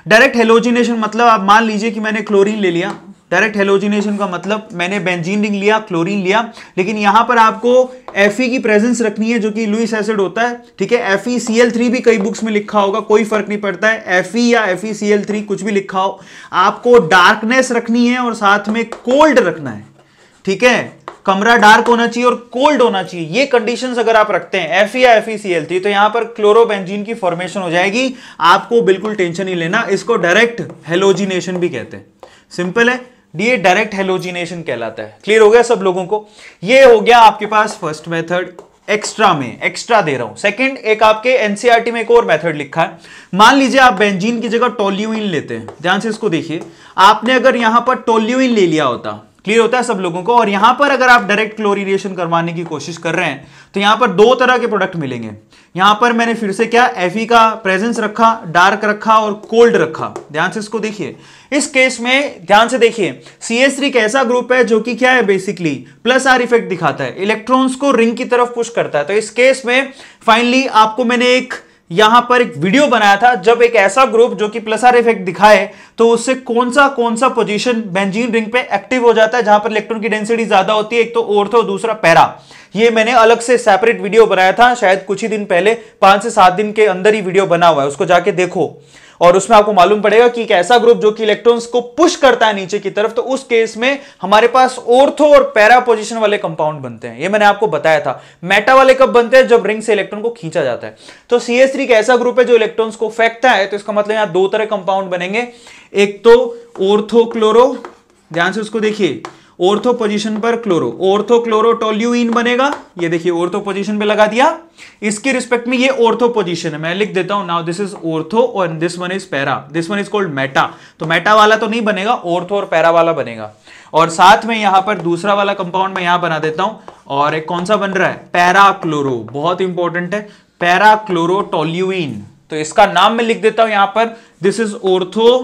डायरेक्ट हेलोजिनेशन मतलब आप मान लीजिए कि मैंने क्लोरीन ले लिया। डायरेक्ट हेलोजिनेशन का मतलब मैंने बेंजीन रिंग लिया, क्लोरीन लिया, लेकिन यहां पर आपको Fe की प्रेजेंस रखनी है जो कि लुईस एसिड होता है। ठीक है, F E C L three भी कई बुक्स में लिखा होगा, कोई फर्क नहीं पड़ता है, Fe या F E C L three कुछ भी लिखा हो, आपको डार्कनेस रखनी है और साथ में कोल्ड रखना है। ठीक है, कमरा डार्क होना चाहिए और कोल्ड होना चाहिए। ये कंडीशंस अगर आप रखते हैं Fe या F E C L three तो यहां पर क्लोरोबेंजीन की फॉर्मेशन हो जाएगी। आपको बिल्कुल टेंशन नहीं लेना, इसको डायरेक्ट हेलोजिनेशन भी कहते हैं। सिंपल है, ये डायरेक्ट हेलोजिनेशन कहलाता है। क्लियर हो गया सब लोगों को? ये हो गया आपके पास फर्स्ट मेथड, एक्स्ट्रा में एक्स्ट्रा दे रहा हूं। सेकंड, एक आपके एनसीईआरटी में एक और मेथड लिखा है। मान लीजिए आप बेंजीन की जगह टोल्यूइन लेते हैं। ध्यान से इसको देखिए, आपने अगर यहां पर टोल्यूइन ले लिया होता, क्लियर होता है सब लोगों को, और यहां पर अगर आप डायरेक्ट क्लोरीनेशन करवाने की कोशिश कर रहे हैं तो यहां पर दो तरह के प्रोडक्ट मिलेंगे। यहां पर मैंने फिर से क्या, Fe का प्रेजेंस रखा, डार्क रखा और कोल्ड रखा। ध्यान से इसको देखिए, इस केस में ध्यान से देखिए C H थ्री एक ऐसा ग्रुप है जो कि क्या है, बेसिकली प्लस आर इफेक्ट दिखाता है, इलेक्ट्रॉन्स को रिंग की तरफ पुश करता है। तो इस केस में फाइनली आपको मैंने एक यहां पर एक वीडियो बनाया था जब एक ऐसा ग्रुप जो कि प्लस आर इफेक्ट दिखाए तो उससे कौन सा कौन सा पोजीशन बेंजीन रिंग पे एक्टिव हो जाता है जहां पर इलेक्ट्रॉन की डेंसिटी ज्यादा होती है। एक तो ऑर्थो, दूसरा पैरा। ये मैंने अलग से सेपरेट वीडियो बनाया था, शायद कुछ ही दिन पहले, पांच से सात दिन के अंदर ही वीडियो बना हुआ है, उसको जाके देखो और उसमें आपको मालूम पड़ेगा कि एक ऐसा ग्रुप जो कि इलेक्ट्रॉन्स को पुश करता है नीचे की तरफ, तो उस केस में हमारे पास ऑर्थो और पैरा पोजीशन वाले कंपाउंड बनते हैं। ये मैंने आपको बताया था। मेटा वाले कब बनते हैं, जब रिंग से इलेक्ट्रॉन को खींचा जाता है। तो C H थ्री एक ऐसा ग्रुप है जो इलेक्ट्रॉन्स को फेंकता है, तो इसका मतलब यहां दो तरह कंपाउंड बनेंगे। एक तो ऑर्थो क्लोरो, ध्यान से उसको देखिए, ऑर्थो पोजीशन पर क्लोरो, ऑर्थो क्लोरो टोल्यूइन बनेगा। ये देखिए ऑर्थो पोजीशन पे लगा दिया, इसके रिस्पेक्ट में ये ऑर्थो पोजीशन है, मैं लिख देता हूं, नाउ दिस इज ऑर्थो और this one is para, this one is called meta. तो मेटा वाला तो नहीं बनेगा, ऑर्थो और पैरा वाला बनेगा। और साथ में यहां पर दूसरा वाला कंपाउंड मैं यहां बना देता हूं, और एक कौन सा बन रहा है, पैरा क्लोरो, बहुत इंपॉर्टेंट है, पैरा क्लोरो टोल्यूइन। तो इसका नाम मैं लिख देता हूं यहां पर, दिस इज ऑर्थो,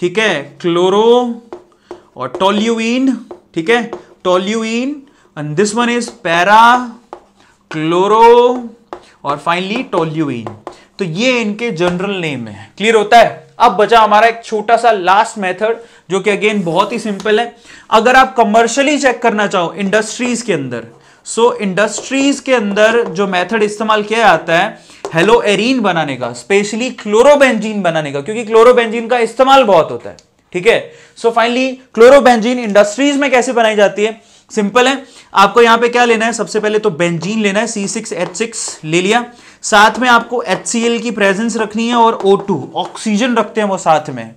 ठीक है, क्लोरो और टोल्यूइन, ठीक है, toluene, and this one is para chloro और फाइनली टोल्यूइन। तो ये इनके जनरल नेम है। क्लियर होता है? अब बचा हमारा एक छोटा सा लास्ट मेथड जो कि अगेन बहुत ही सिंपल है। अगर आप कमर्शियली चेक करना चाहो इंडस्ट्रीज के अंदर, सो इंडस्ट्रीज के अंदर जो मेथड इस्तेमाल किया जाता है हेलोएरीन बनाने का, स्पेशली क्लोरोबेंजीन बनाने का, क्योंकि क्लोरोबेंजीन का इस्तेमाल बहुत होता है। ठीक है, सो फाइनली क्लोरोबेंजीन इंडस्ट्रीज में कैसे बनाई जाती है, सिंपल है। आपको यहां पे क्या लेना है, सबसे पहले तो बेंजीन लेना है, C सिक्स H सिक्स ले लिया, साथ में आपको HCl की प्रेजेंस रखनी है और O टू ऑक्सीजन रखते हैं वो साथ में।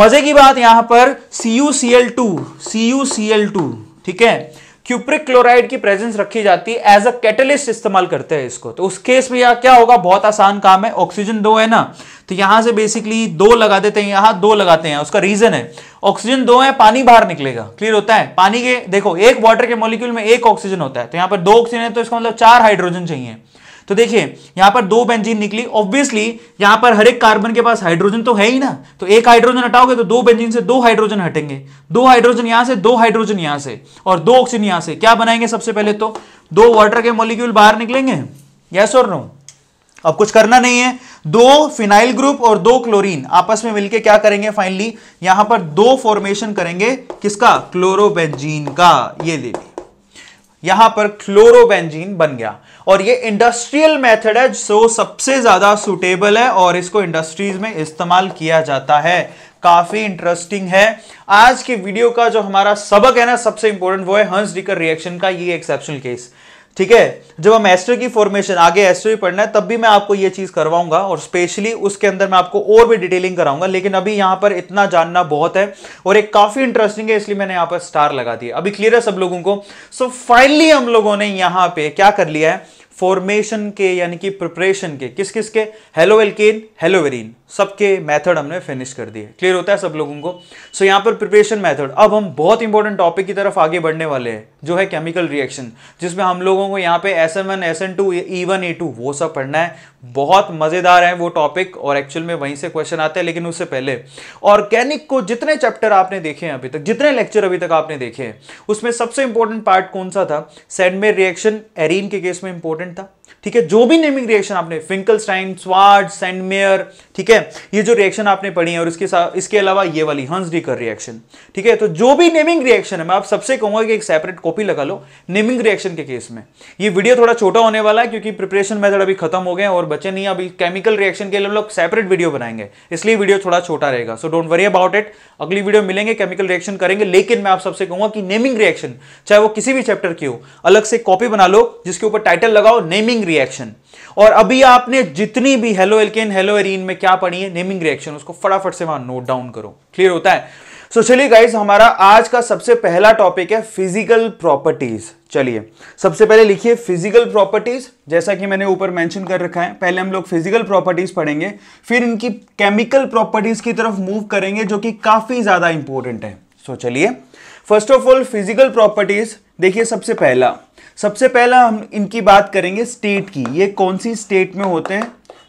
मजे की बात यहां पर C U C L two C U C L two, ठीक है, क्यूप्रिक क्लोराइड की प्रेजेंस रखी जाती है, एज अ कैटलिस्ट इस्तेमाल करते हैं इसको। तो उस केस में यहाँ क्या होगा, बहुत आसान काम है, ऑक्सीजन दो है ना, तो यहां से बेसिकली दो लगा देते हैं, यहां दो लगाते हैं, उसका रीजन है ऑक्सीजन दो है, पानी बाहर निकलेगा। क्लियर होता है? पानी के देखो एक वाटर के मॉलिक्यूल में एक ऑक्सीजन होता है, तो यहां पर दो ऑक्सीजन है, तो इसका मतलब चार हाइड्रोजन चाहिए। तो देखिए यहां पर दो बेंजीन निकली, ऑब्वियसली यहां पर हर एक कार्बन के पास हाइड्रोजन तो है ही ना, तो एक हाइड्रोजन हटाओगे तो दो बेंजीन से दो हाइड्रोजन हटेंगे, दो हाइड्रोजन यहां से, दो हाइड्रोजन यहां से और दो ऑक्सीजन यहां से। क्या बनाएंगे, सबसे पहले तो दो वाटर के मॉलिक्यूल बाहर निकलेंगे, यस और नो। अब कुछ करना नहीं है, दो फिनाइल ग्रुप और दो क्लोरीन आपस में मिलकर क्या करेंगे, फाइनली यहां पर दो फॉर्मेशन करेंगे, किसका, क्लोरोबेंजीन का। ये देखिए यहां पर क्लोरोबेंजीन बन गया। और ये इंडस्ट्रियल मेथड है जो सबसे ज्यादा सूटेबल है और इसको इंडस्ट्रीज में इस्तेमाल किया जाता है। काफी इंटरेस्टिंग है। आज की वीडियो का जो हमारा सबक है ना, सबसे इंपॉर्टेंट वो है हंसडीकर रिएक्शन का ये एक्सेप्शनल केस। ठीक है, जब हम एस्टर की फॉर्मेशन, आगे एस्टर भी पढ़ना है, तब भी मैं आपको ये चीज करवाऊंगा और स्पेशली उसके अंदर मैं आपको और भी डिटेलिंग कराऊंगा, लेकिन अभी यहां पर इतना जानना बहुत है और एक काफी इंटरेस्टिंग है, इसलिए मैंने यहां पर स्टार लगा दिया। अभी क्लियर है सब लोगों को? सो फाइनली हम लोगों ने यहां पे क्या कर लिया है, फॉर्मेशन के यानी कि प्रिपरेशन के, किस किस के, हेलोएल्केन, हेलोवेरीन, सबके मेथड हमने फिनिश कर दिए। क्लियर होता है सब लोगों को? सो so, यहाँ पर प्रिपरेशन मेथड। अब हम बहुत इंपॉर्टेंट टॉपिक की तरफ आगे बढ़ने वाले हैं जो है केमिकल रिएक्शन, जिसमें हम लोगों को यहाँ पे S N one, S N two, E one, E two वो सब पढ़ना है। बहुत मजेदार है वो टॉपिक और एक्चुअल में वहीं से क्वेश्चन आते हैं। लेकिन उससे पहले ऑर्गेनिक को जितने चैप्टर आपने देखे हैं अभी तक, जितने लेक्चर अभी तक आपने देखे हैं, उसमें सबसे इंपॉर्टेंट पार्ट कौन सा था? सैंडमेयर रिएक्शन एरीन के केस में इंपॉर्टेंट था। ठीक है, जो भी नेमिंग रिएक्शन आपने, फिंकलस्टाइन, स्वार्ट्ज, सैंडमेयर, ठीक है, ये जो रिएक्शन आपने पढ़ी है और इसके साथ इसके अलावा ये वाली हंसडीकर रिएक्शन, ठीक है, तो जो भी नेमिंग रिएक्शन है, मैं आप सबसे कहूंगा कि एक सेपरेट कॉपी लगा लो नेमिंग रिएक्शन के केस में। ये वीडियो थोड़ा छोटा होने वाला है क्योंकि प्रिपरेशन मेथड अभी खत्म हो गए और बचे नहीं, अभी केमिकल रिएक्शन के लिए हम लोग सेपरेट वीडियो बनाएंगे, इसलिए वीडियो थोड़ा छोटा रहेगा। So don't worry about it, अगली वीडियो मिलेंगे, केमिकल रिएक्शन करेंगे। लेकिन मैं आप सबसे कहूंगा कि नेमिंग रिएक्शन, चाहे वो किसी भी चैप्टर की हो, अलग से कॉपी बना लो जिसके ऊपर टाइटल लगाओ नेमिंग रिएक्शन। और अभी आपने जितनी भी हेलो एल्केन, हेलो एरीन में क्या पढ़ी है नेमिंग रिएक्शन, उसको फटाफट से वहां नोट डाउन करो। क्लियर होता है? सो so, चलिए गाइस, हमारा आज का सबसे पहला टॉपिक है फिजिकल प्रॉपर्टीज। चलिए सबसे पहले लिखिए फिजिकल प्रॉपर्टीज, जैसा कि मैंने ऊपर मेंशन कर रखा है। पहले हम लोग फिजिकल प्रॉपर्टीज पढ़ेंगे, फिर इनकी केमिकल प्रॉपर्टीज की तरफ मूव करेंगे जो कि काफी ज्यादा इंपॉर्टेंट है। सो so, चलिए first of all physical properties देखिए। सबसे पहला सबसे पहला हम इनकी बात करेंगे स्टेट की। ये कौन सी स्टेट में होते हैं,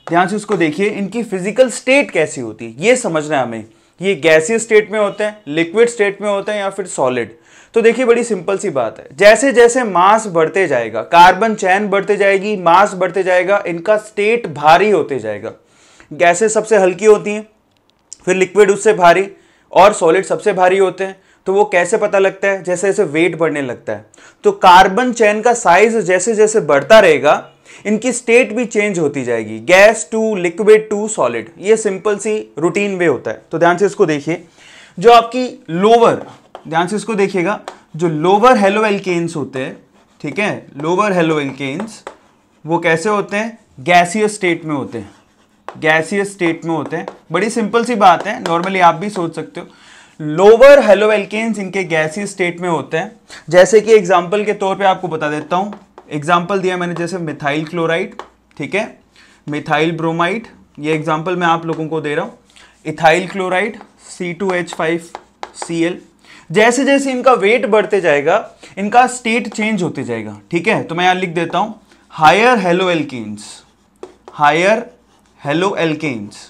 ध्यान से उसको देखिए, इनकी फिजिकल स्टेट कैसी होती है ये समझना है हमें। ये गैसियस स्टेट में होते हैं, लिक्विड स्टेट में होते हैं, या फिर सॉलिड। तो देखिए बड़ी सिंपल सी बात है, जैसे जैसे मास बढ़ते जाएगा, कार्बन चैन बढ़ते जाएगी, मास बढ़ते जाएगा, इनका स्टेट भारी होते जाएगा। गैसेस सबसे हल्की होती हैं, फिर लिक्विड उससे भारी, और सॉलिड सबसे भारी होते हैं। तो वो कैसे पता लगता है, जैसे जैसे वेट बढ़ने लगता है। तो कार्बन चैन का साइज जैसे जैसे बढ़ता रहेगा, इनकी स्टेट भी चेंज होती जाएगी, gas to liquid to solid. ये सिंपल सी रूटीन वे होता है। तो ध्यान से इसको देखिए, जो आपकी लोअर, ध्यान से इसको देखिएगा, जो लोअर हेलो एल्केन्स होते हैं, ठीक है, लोअर हेलो एल्केन्स, वो कैसे होते हैं, गैसियस स्टेट में होते हैं, गैसियस स्टेट में होते हैं। बड़ी सिंपल सी बात है, नॉर्मली आप भी सोच सकते हो। लोअर हेलो एल्केन्स इनके गैसियस स्टेट में होते हैं। जैसे कि एग्जाम्पल के तौर पर आपको बता देता हूँ, एग्जाम्पल दिया मैंने जैसे मिथाइल क्लोराइड, ठीक है, मिथाइल ब्रोमाइड, ये एग्जाम्पल मैं आप लोगों को दे रहा हूँ, ethyl chloride C two H five C L. जैसे जैसे इनका वेट बढ़ते जाएगा, इनका स्टेट चेंज होते जाएगा। ठीक है, तो मैं यहाँ लिख देता हूँ higher halo alkanes, higher halo alkanes.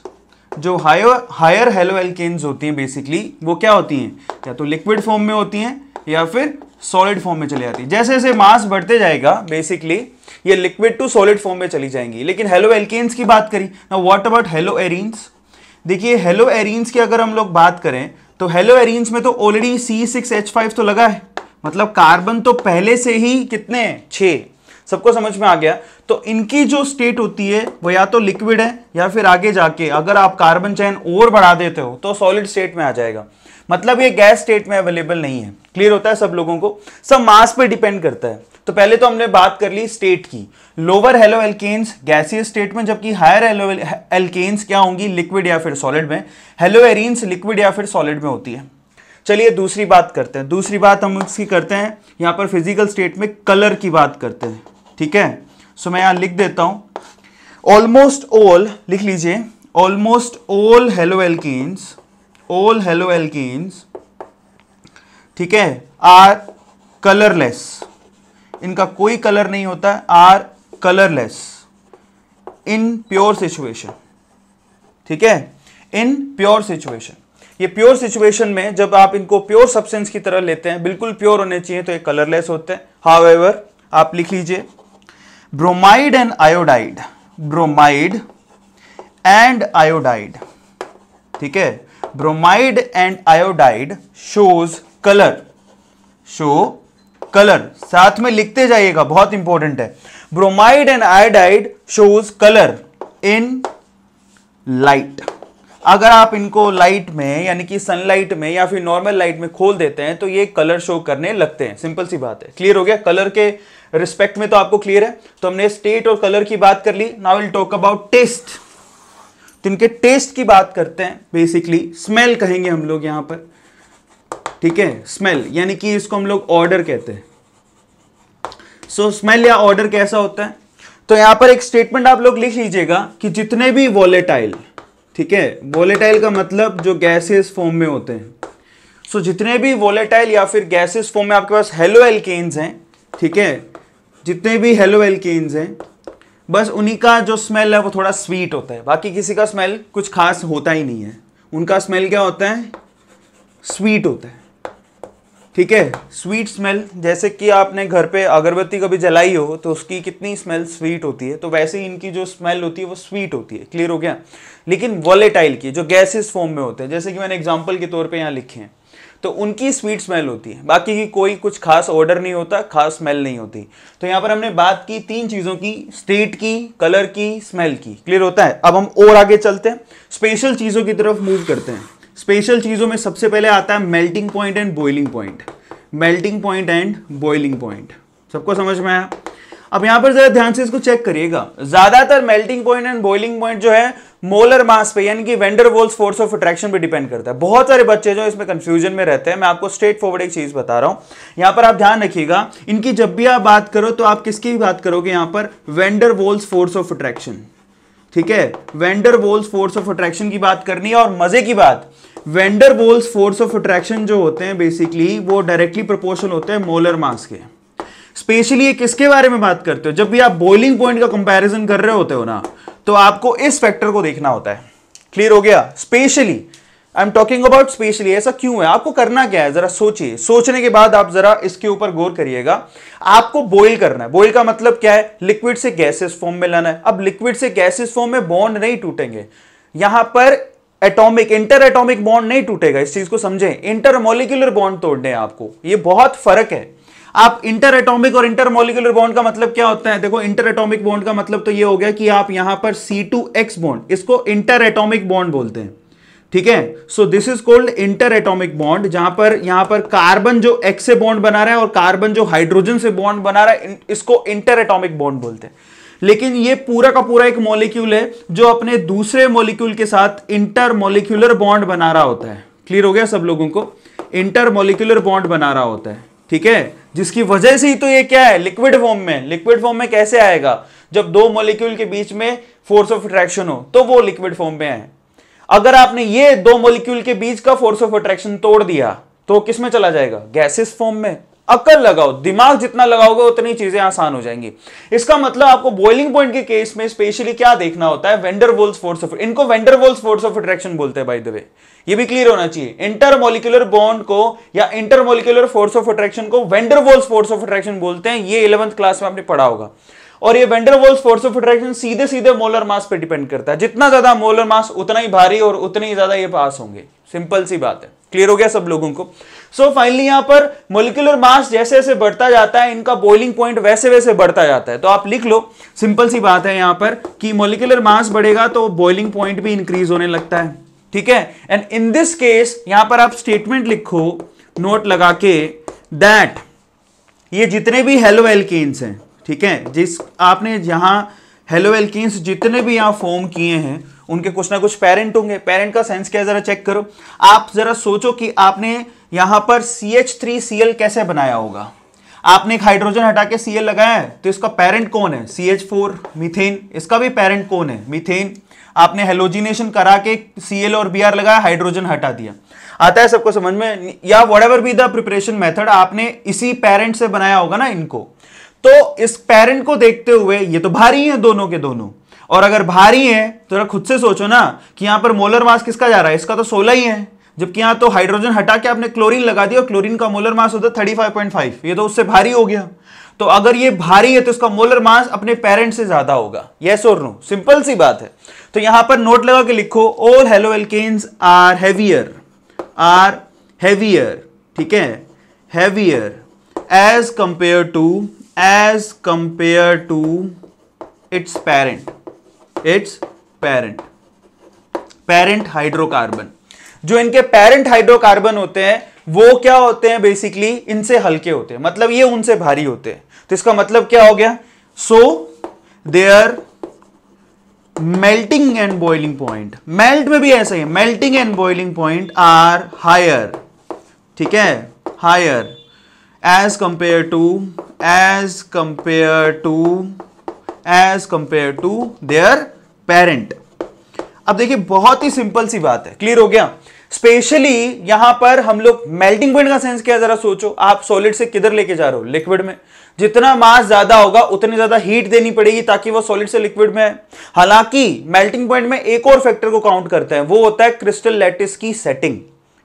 जो हायर हायर हेलो एल्केन्स होती हैं बेसिकली, वो क्या होती हैं, या तो लिक्विड फॉर्म में होती हैं या फिर सॉलिड फॉर्म में चली जाती है। जैसे जैसे मास बढ़ते जाएगा बेसिकली ये लिक्विड टू सॉलिड फॉर्म में चली जाएंगी। लेकिन हेलो एल्केन्स की बात करी ना, व्हाट अबाउट हेलो एरीन्स। देखिए हेलो एरीन्स की अगर हम लोग बात करें तो हेलो एरीन्स में तो already C six H five तो लगा है, मतलब कार्बन तो पहले से ही कितने हैं, छः। सबको समझ में आ गया? तो इनकी जो स्टेट होती है वो या तो लिक्विड है या फिर आगे जाके अगर आप कार्बन चैन और बढ़ा देते हो तो सॉलिड स्टेट में आ जाएगा, मतलब ये गैस स्टेट में अवेलेबल नहीं है। क्लियर होता है सब लोगों को? सब मास पे डिपेंड करता है। तो पहले तो हमने बात कर ली स्टेट की, lower halo alkanes gaseous state में, जबकि हायर हेलो एल्केन्स क्या होंगी, लिक्विड या फिर सॉलिड में। हेलो एरीन्स लिक्विड या फिर सॉलिड में होती है। चलिए दूसरी बात करते हैं, दूसरी बात हम इसकी करते हैं यहाँ पर फिजिकल स्टेट में कलर की बात करते हैं। ठीक है, सो मैं यहाँ लिख देता हूँ ऑलमोस्ट ऑल, लिख लीजिए almost all halo alkanes, All haloalkanes, ठीक है, आर कलरलेस, इनका कोई कलर नहीं होता, are colourless in pure situation. ठीक है, इन प्योर सिचुएशन, ये प्योर सिचुएशन में जब आप इनको प्योर सब्सटेंस की तरह लेते हैं, बिल्कुल प्योर होने चाहिए, तो ये कलरलेस होते हैं। हाउएवर आप लिख लीजिए bromide and iodide, bromide and iodide, ठीक है, bromide and iodide shows colour, show colour, साथ में लिखते जाइएगा, बहुत इंपॉर्टेंट है। Bromide and iodide shows colour in light. अगर आप इनको लाइट में यानी कि सनलाइट में या फिर नॉर्मल लाइट में खोल देते हैं तो ये कलर शो करने लगते हैं। सिंपल सी बात है। क्लियर हो गया? कलर के रिस्पेक्ट में तो आपको क्लियर है। तो हमने स्टेट और कलर की बात कर ली। Now will talk about test. तो इनके टेस्ट की बात करते हैं। बेसिकली स्मेल कहेंगे हम लोग यहां पर, ठीक है। स्मेल यानी कि इसको हम लोग ऑर्डर कहते हैं। सो so, स्मेल या ऑर्डर कैसा होता है? तो यहां पर एक स्टेटमेंट आप लोग लिख लीजिएगा कि जितने भी वॉलेटाइल, ठीक है, वॉलेटाइल का मतलब जो गैसेस फॉर्म में होते हैं। सो so, जितने भी वॉलेटाइल या फिर गैसेस फॉर्म में आपके पास हेलोएल्केन्स हैं, ठीक है, जितने भी हेलोएल्केन्स हैं, बस उन्हीं का जो स्मेल है वो थोड़ा स्वीट होता है। बाकी किसी का स्मेल कुछ खास होता ही नहीं है। उनका स्मेल क्या होता है? स्वीट होता है, ठीक है। स्वीट स्मेल, जैसे कि आपने घर पे अगरबत्ती कभी जलाई हो तो उसकी कितनी स्मेल स्वीट होती है, तो वैसे ही इनकी जो स्मेल होती है वो स्वीट होती है। क्लियर हो गया? लेकिन वॉलेटाइल की जो गैसेस फॉर्म में होते हैं, जैसे कि मैंने एग्जाम्पल के तौर पे यहाँ लिखे हैं, तो उनकी स्वीट स्मेल होती है। बाकी की कोई कुछ खास ऑर्डर नहीं होता, खास स्मेल नहीं होती। तो यहाँ पर हमने बात की तीन चीज़ों की, स्टेट की, कलर की, स्मेल की। क्लियर होता है? अब हम और आगे चलते हैं, स्पेशल चीज़ों की तरफ मूव करते हैं। स्पेशल चीज़ों में सबसे पहले आता है melting point and boiling point. Melting point and boiling point सबको समझ में आया? अब यहाँ पर जरा ध्यान से इसको चेक करिएगा। ज़्यादातर melting point and boiling point जो है मोलर मास पे यानी कि van der Waals force of attraction पे डिपेंड करता है। बहुत सारे बच्चे जो इसमें कंफ्यूजन में रहते हैं। मैं आपको स्ट्रेट फॉरवर्ड एक चीज़ बता रहा हूँ, यहाँ पर आप ध्यान रखिएगा। इनकी जब भी आप बात करो तो आप किसकी बात करोगे? यहाँ पर van der Waals force of attraction, ठीक है, van der Waals force of attraction की बात करनी है। और मजे की बात, van der Waals force of attraction जो होते हैं बेसिकली वो डायरेक्टली प्रोपोर्शनल होते हैं मोलर मास के। स्पेशली ये किसके बारे में बात करते हो? जब भी आप बॉइलिंग पॉइंट का कंपैरिजन कर रहे होते हो ना, तो आपको इस फैक्टर को देखना होता है। क्लियर हो गया? Specially I am talking about specially. ऐसा क्यों है? आपको करना क्या है? जरा सोचिए, सोचने के बाद आप जरा इसके ऊपर गौर करिएगा। आपको बॉइल करना है। बॉइल का मतलब क्या है? लिक्विड से गैसेस फॉर्म में लाना है। अब लिक्विड से गैसेस फॉर्म में बॉन्ड नहीं टूटेंगे, यहां पर एटॉमिक इंटर एटॉमिक बॉन्ड नहीं टूटेगा। इस चीज को समझें, इंटर मॉलिक्यूलर बॉन्ड तोड़ने हैं आपको। ये बहुत फर्क है। आप इंटर एटॉमिक और इंटर मॉलिक्यूलर बॉन्ड का मतलब क्या होता है? देखो, इंटर एटॉमिक बॉन्ड का मतलब तो ये हो गया कि आप यहां पर सी टू एक्स बॉन्ड, इसको इंटर एटॉमिक बॉन्ड बोलते हैं, ठीक है। So this is called inter atomic bond, जहां पर यहां पर कार्बन जो एक्स से बॉन्ड बना रहा है और कार्बन जो हाइड्रोजन से बॉन्ड बना रहा है, इसको इंटर एटॉमिक बॉन्ड बोलते हैं। लेकिन ये पूरा का पूरा एक मॉलिक्यूल है जो अपने दूसरे मॉलिक्यूल के साथ इंटर मॉलिक्यूलर बॉन्ड बना रहा होता है। क्लियर हो गया सब लोगों को? इंटर मॉलिक्यूलर बॉन्ड बना रहा होता है, ठीक है, जिसकी वजह से ही तो ये क्या है, लिक्विड फॉर्म में। लिक्विड फॉर्म में कैसे आएगा? जब दो मॉलिक्यूल के बीच में फोर्स ऑफ अट्रैक्शन हो तो वो लिक्विड फॉर्म में आए। अगर आपने ये दो मॉलिक्यूल के बीच का फोर्स ऑफ अट्रैक्शन तोड़ दिया तो किस में चला जाएगा? गैसेस फॉर्म में। अकल लगाओ, दिमाग जितना लगाओगे उतनी चीजें आसान हो जाएंगी। इसका मतलब आपको बॉइलिंग पॉइंट के केस में स्पेशली क्या देखना होता है? वेंडर वॉल्स फोर्स ऑफ, इनको van der Waals force of attraction बोलते हैं बाय द वे, ये भी क्लियर होना चाहिए। इंटर मॉलिक्यूलर बॉन्ड को या inter molecular force of attraction को van der Waals force of attraction बोलते हैं। ये इलेवंथ क्लास में आपने पढ़ा होगा। और ये van der Waals force of attraction सीधे सीधे मोलर मास पे डिपेंड करता है। जितना ज्यादा मोलर मास उतना ही भारी और उतने ही ज्यादा ये पास होंगे। सिंपल सी बात है। क्लियर हो गया सब लोगों को? सो फाइनली यहां पर मोलिकुलर मास जैसे जैसे बढ़ता जाता है, इनका बॉइलिंग पॉइंट वैसे वैसे बढ़ता जाता है। तो आप लिख लो, सिंपल सी बात है यहां पर, कि मोलिकुलर मास बढ़ेगा तो बॉइलिंग पॉइंट भी इंक्रीज होने लगता है, ठीक है। एंड इन दिस केस यहां पर आप स्टेटमेंट लिखो नोट लगा के, दैट ये जितने भी हेलो एल्केन्स हैं, ठीक है, जिस आपने जहां हेलो एल्केन्स जितने भी यहां फॉर्म किए हैं उनके कुछ ना कुछ पेरेंट होंगे। पेरेंट का सेंस क्या है? जरा चेक करो। आप जरा सोचो कि आपने यहां पर C H three C L कैसे बनाया होगा। आपने एक हाइड्रोजन हटा के सी एल लगाया है, तो इसका पेरेंट कौन है? C H four methane. इसका भी पेरेंट कौन है? मीथेन। आपने हेलोजिनेशन करा के सी एल और बी आर लगाया, हाइड्रोजन हटा दिया। आता है सबको समझ में? या whatever be the preparation method, आपने इसी पेरेंट से बनाया होगा ना इनको। तो इस पेरेंट को देखते हुए ये तो भारी है दोनों के दोनों, और अगर भारी है तो खुद से सोचो ना कि यहां पर मोलर मास किसका जा रहा है? इसका तो सोलह ही है, जबकि यहां तो हाइड्रोजन हटा के आपने क्लोरीन लगा दिया और क्लोरीन का मोलर मास होता है थर्टी फाइव पॉइंट फाइव। ये तो उससे भारी हो गया। तो अगर ये भारी है तो इसका मोलर मास अपने पेरेंट से ज्यादा होगा। यस और नो? सिंपल सी बात है। तो यहां पर नोट लगा के लिखो, all halo alkanes are heavier are heavier ठीक है heavier as compared to as compared to its parent its parent parent hydrocarbon. जो इनके parent हाइड्रोकार्बन होते हैं वो क्या होते हैं, बेसिकली इनसे हल्के होते हैं, मतलब ये उनसे भारी होते हैं। तो इसका मतलब क्या हो गया, so their melting and boiling point, melt में भी ऐसा ही, melting and boiling point are higher, ठीक है, higher as compared to as compared to as compared to their parent। अब देखिए बहुत ही सिंपल सी बात है, क्लियर हो गया। स्पेशली यहां पर हम लोग मेल्टिंग पॉइंट का सेंस क्या है जरा सोचो, आप सॉलिड से किधर लेके जा रहे हो, लिक्विड में। जितना मास ज्यादा होगा उतनी ज्यादा हीट देनी पड़ेगी ताकि वो सॉलिड से लिक्विड में है। हालांकि मेल्टिंग पॉइंट में एक और फैक्टर को काउंट करते हैं, वो होता है क्रिस्टल लैटिस की सेटिंग,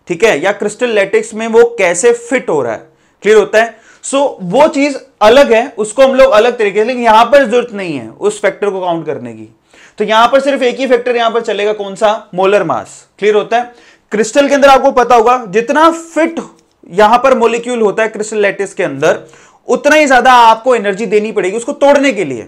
ठीक है, या क्रिस्टल लैटिस में वो कैसे फिट हो रहा है, क्लियर होता है। सो so, वो चीज अलग है, उसको हम लोग अलग तरीके से, लेकिन यहां पर जरूरत नहीं है उस फैक्टर को काउंट करने की। तो यहां पर सिर्फ एक ही फैक्टर यहां पर चलेगा, कौन सा, मोलर मास, क्लियर होता है। क्रिस्टल के अंदर आपको पता होगा जितना फिट यहां पर मोलिक्यूल होता है क्रिस्टल लैटिस के अंदर, उतना ही ज्यादा आपको एनर्जी देनी पड़ेगी उसको तोड़ने के लिए।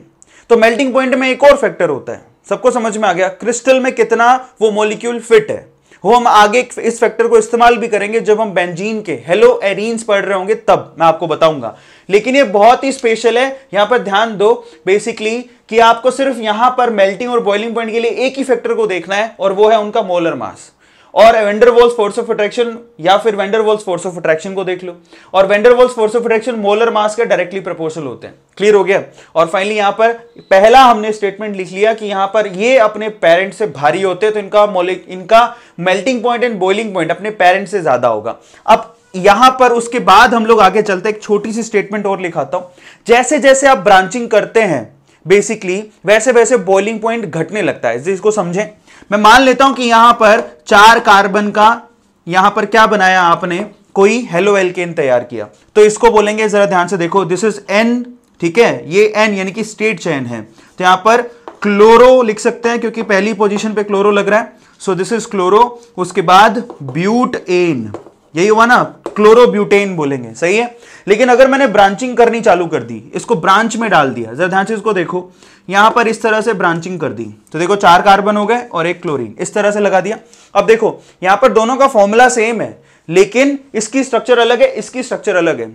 तो मेल्टिंग पॉइंट में एक और फैक्टर होता है, सबको समझ में आ गया, क्रिस्टल में कितना वो मोलिक्यूल फिट है। वो हम आगे इस फैक्टर को इस्तेमाल भी करेंगे जब हम बेंजीन के हेलोएरीन्स पढ़ रहे होंगे, तब मैं आपको बताऊंगा। लेकिन ये बहुत ही स्पेशल है, यहां पर ध्यान दो बेसिकली कि आपको सिर्फ यहां पर मेल्टिंग और बॉइलिंग पॉइंट के लिए एक ही फैक्टर को देखना है, और वो है उनका मोलर मास। और van der Waals force of attraction या फिर van der Waals force of attraction को देख लो, और van der Waals force of attraction molar mass के डायरेक्टली प्रोपोर्शनल होते हैं, क्लियर हो गया। और फाइनली यहां पर पहला हमने स्टेटमेंट लिख लिया कि यहां पर ये अपने पेरेंट से भारी होते हैं, तो इनका मोलिक इनका melting point and boiling point अपने पेरेंट से ज्यादा होगा। अब यहां पर उसके बाद हम लोग आगे चलते हैं, एक छोटी सी स्टेटमेंट और लिखाता हूं। जैसे जैसे आप ब्रांचिंग करते हैं बेसिकली वैसे वैसे बॉइलिंग पॉइंट घटने लगता है, इसको समझें। मैं मान लेता हूं कि यहां पर चार कार्बन का यहां पर क्या बनाया आपने, कोई हेलो एल्केन तैयार किया, तो इसको बोलेंगे, जरा ध्यान से देखो, दिस इज एन, ठीक है, ये एन यानी कि स्टेट चैन है। तो यहां पर क्लोरो लिख सकते हैं क्योंकि पहली पोजीशन पे क्लोरो लग रहा है, सो दिस इज क्लोरो, उसके बाद ब्यूटेन, यही हुआ ना, क्लोरोब्यूटेन बोलेंगे, सही है। लेकिन अगर मैंने ब्रांचिंग करनी चालू कर दी, इसको ब्रांच में डाल दिया, जरा ध्यान से इसको देखो, यहां पर इस तरह से ब्रांचिंग कर दी, तो देखो चार कार्बन हो गए और एक क्लोरीन, इस तरह से लगा दिया। अब देखो यहां पर दोनों का फॉर्मूला सेम है, लेकिन इसकी स्ट्रक्चर अलग है, इसकी स्ट्रक्चर अलग है,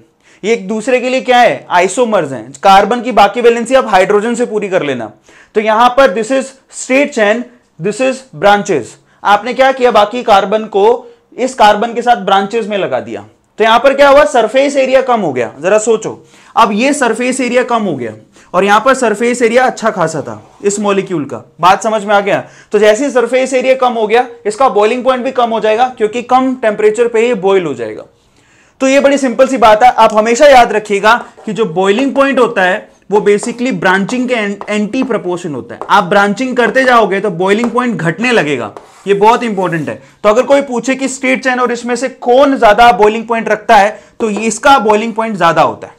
ये एक दूसरे के लिए क्या है, आइसोमर्स हैं। कार्बन की बाकी वैलेंसी आप हाइड्रोजन से पूरी कर लेना। तो यहां पर this is straight chain, this is branches, आपने क्या किया, बाकी कार्बन को इस कार्बन के साथ ब्रांचेस में लगा दिया, तो यहां पर क्या हुआ, सरफेस एरिया कम हो गया। जरा सोचो, अब ये सरफेस एरिया कम हो गया और यहां पर सरफेस एरिया अच्छा खासा था इस मॉलिक्यूल का, बात समझ में आ गया। तो जैसे ही सरफेस एरिया कम हो गया, इसका बॉइलिंग पॉइंट भी कम हो जाएगा क्योंकि कम टेम्परेचर पे ये बॉइल हो जाएगा। तो ये बड़ी सिंपल सी बात है, आप हमेशा याद रखिएगा कि जो बॉइलिंग पॉइंट होता है वो बेसिकली ब्रांचिंग के एंटी प्रोपोर्शन होता है। आप ब्रांचिंग करते जाओगे तो बॉइलिंग पॉइंट घटने लगेगा, ये बहुत इंपॉर्टेंट है। तो अगर कोई पूछे कि स्ट्रेट चैन और इसमें से कौन ज्यादा बॉइलिंग पॉइंट रखता है, तो इसका बॉइलिंग पॉइंट ज्यादा होता है,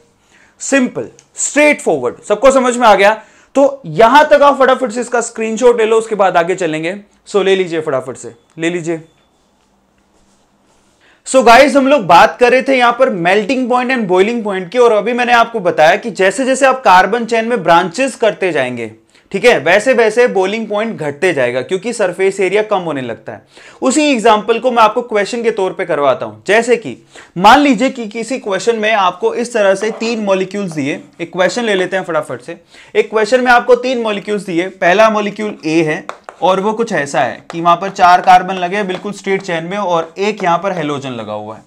सिंपल स्ट्रेट फॉरवर्ड, सबको समझ में आ गया। तो यहां तक आप फटाफट से इसका स्क्रीनशॉट ले लो, उसके बाद आगे चलेंगे। सो ले लीजिए फटाफट से, ले लीजिए। सो so गाइज, हम लोग बात कर रहे थे यहां पर melting point and boiling point की, और अभी मैंने आपको बताया कि जैसे जैसे आप कार्बन चैन में ब्रांचेस करते जाएंगे, ठीक है, वैसे वैसे बॉइलिंग पॉइंट घटते जाएगा क्योंकि सरफेस एरिया कम होने लगता है। उसी एग्जांपल को मैं आपको क्वेश्चन के तौर पे करवाता हूं। जैसे कि मान लीजिए कि किसी क्वेश्चन में आपको इस तरह से तीन मॉलिक्यूल्स दिए, एक क्वेश्चन ले लेते हैं फटाफट से, एक क्वेश्चन में आपको तीन मॉलिक्यूल्स दिए, पहला मॉलिक्यूल ए है और वो कुछ ऐसा है कि वहां पर चार कार्बन लगे बिल्कुल स्ट्रेट चैन में और एक यहां पर हेलोजन लगा हुआ है।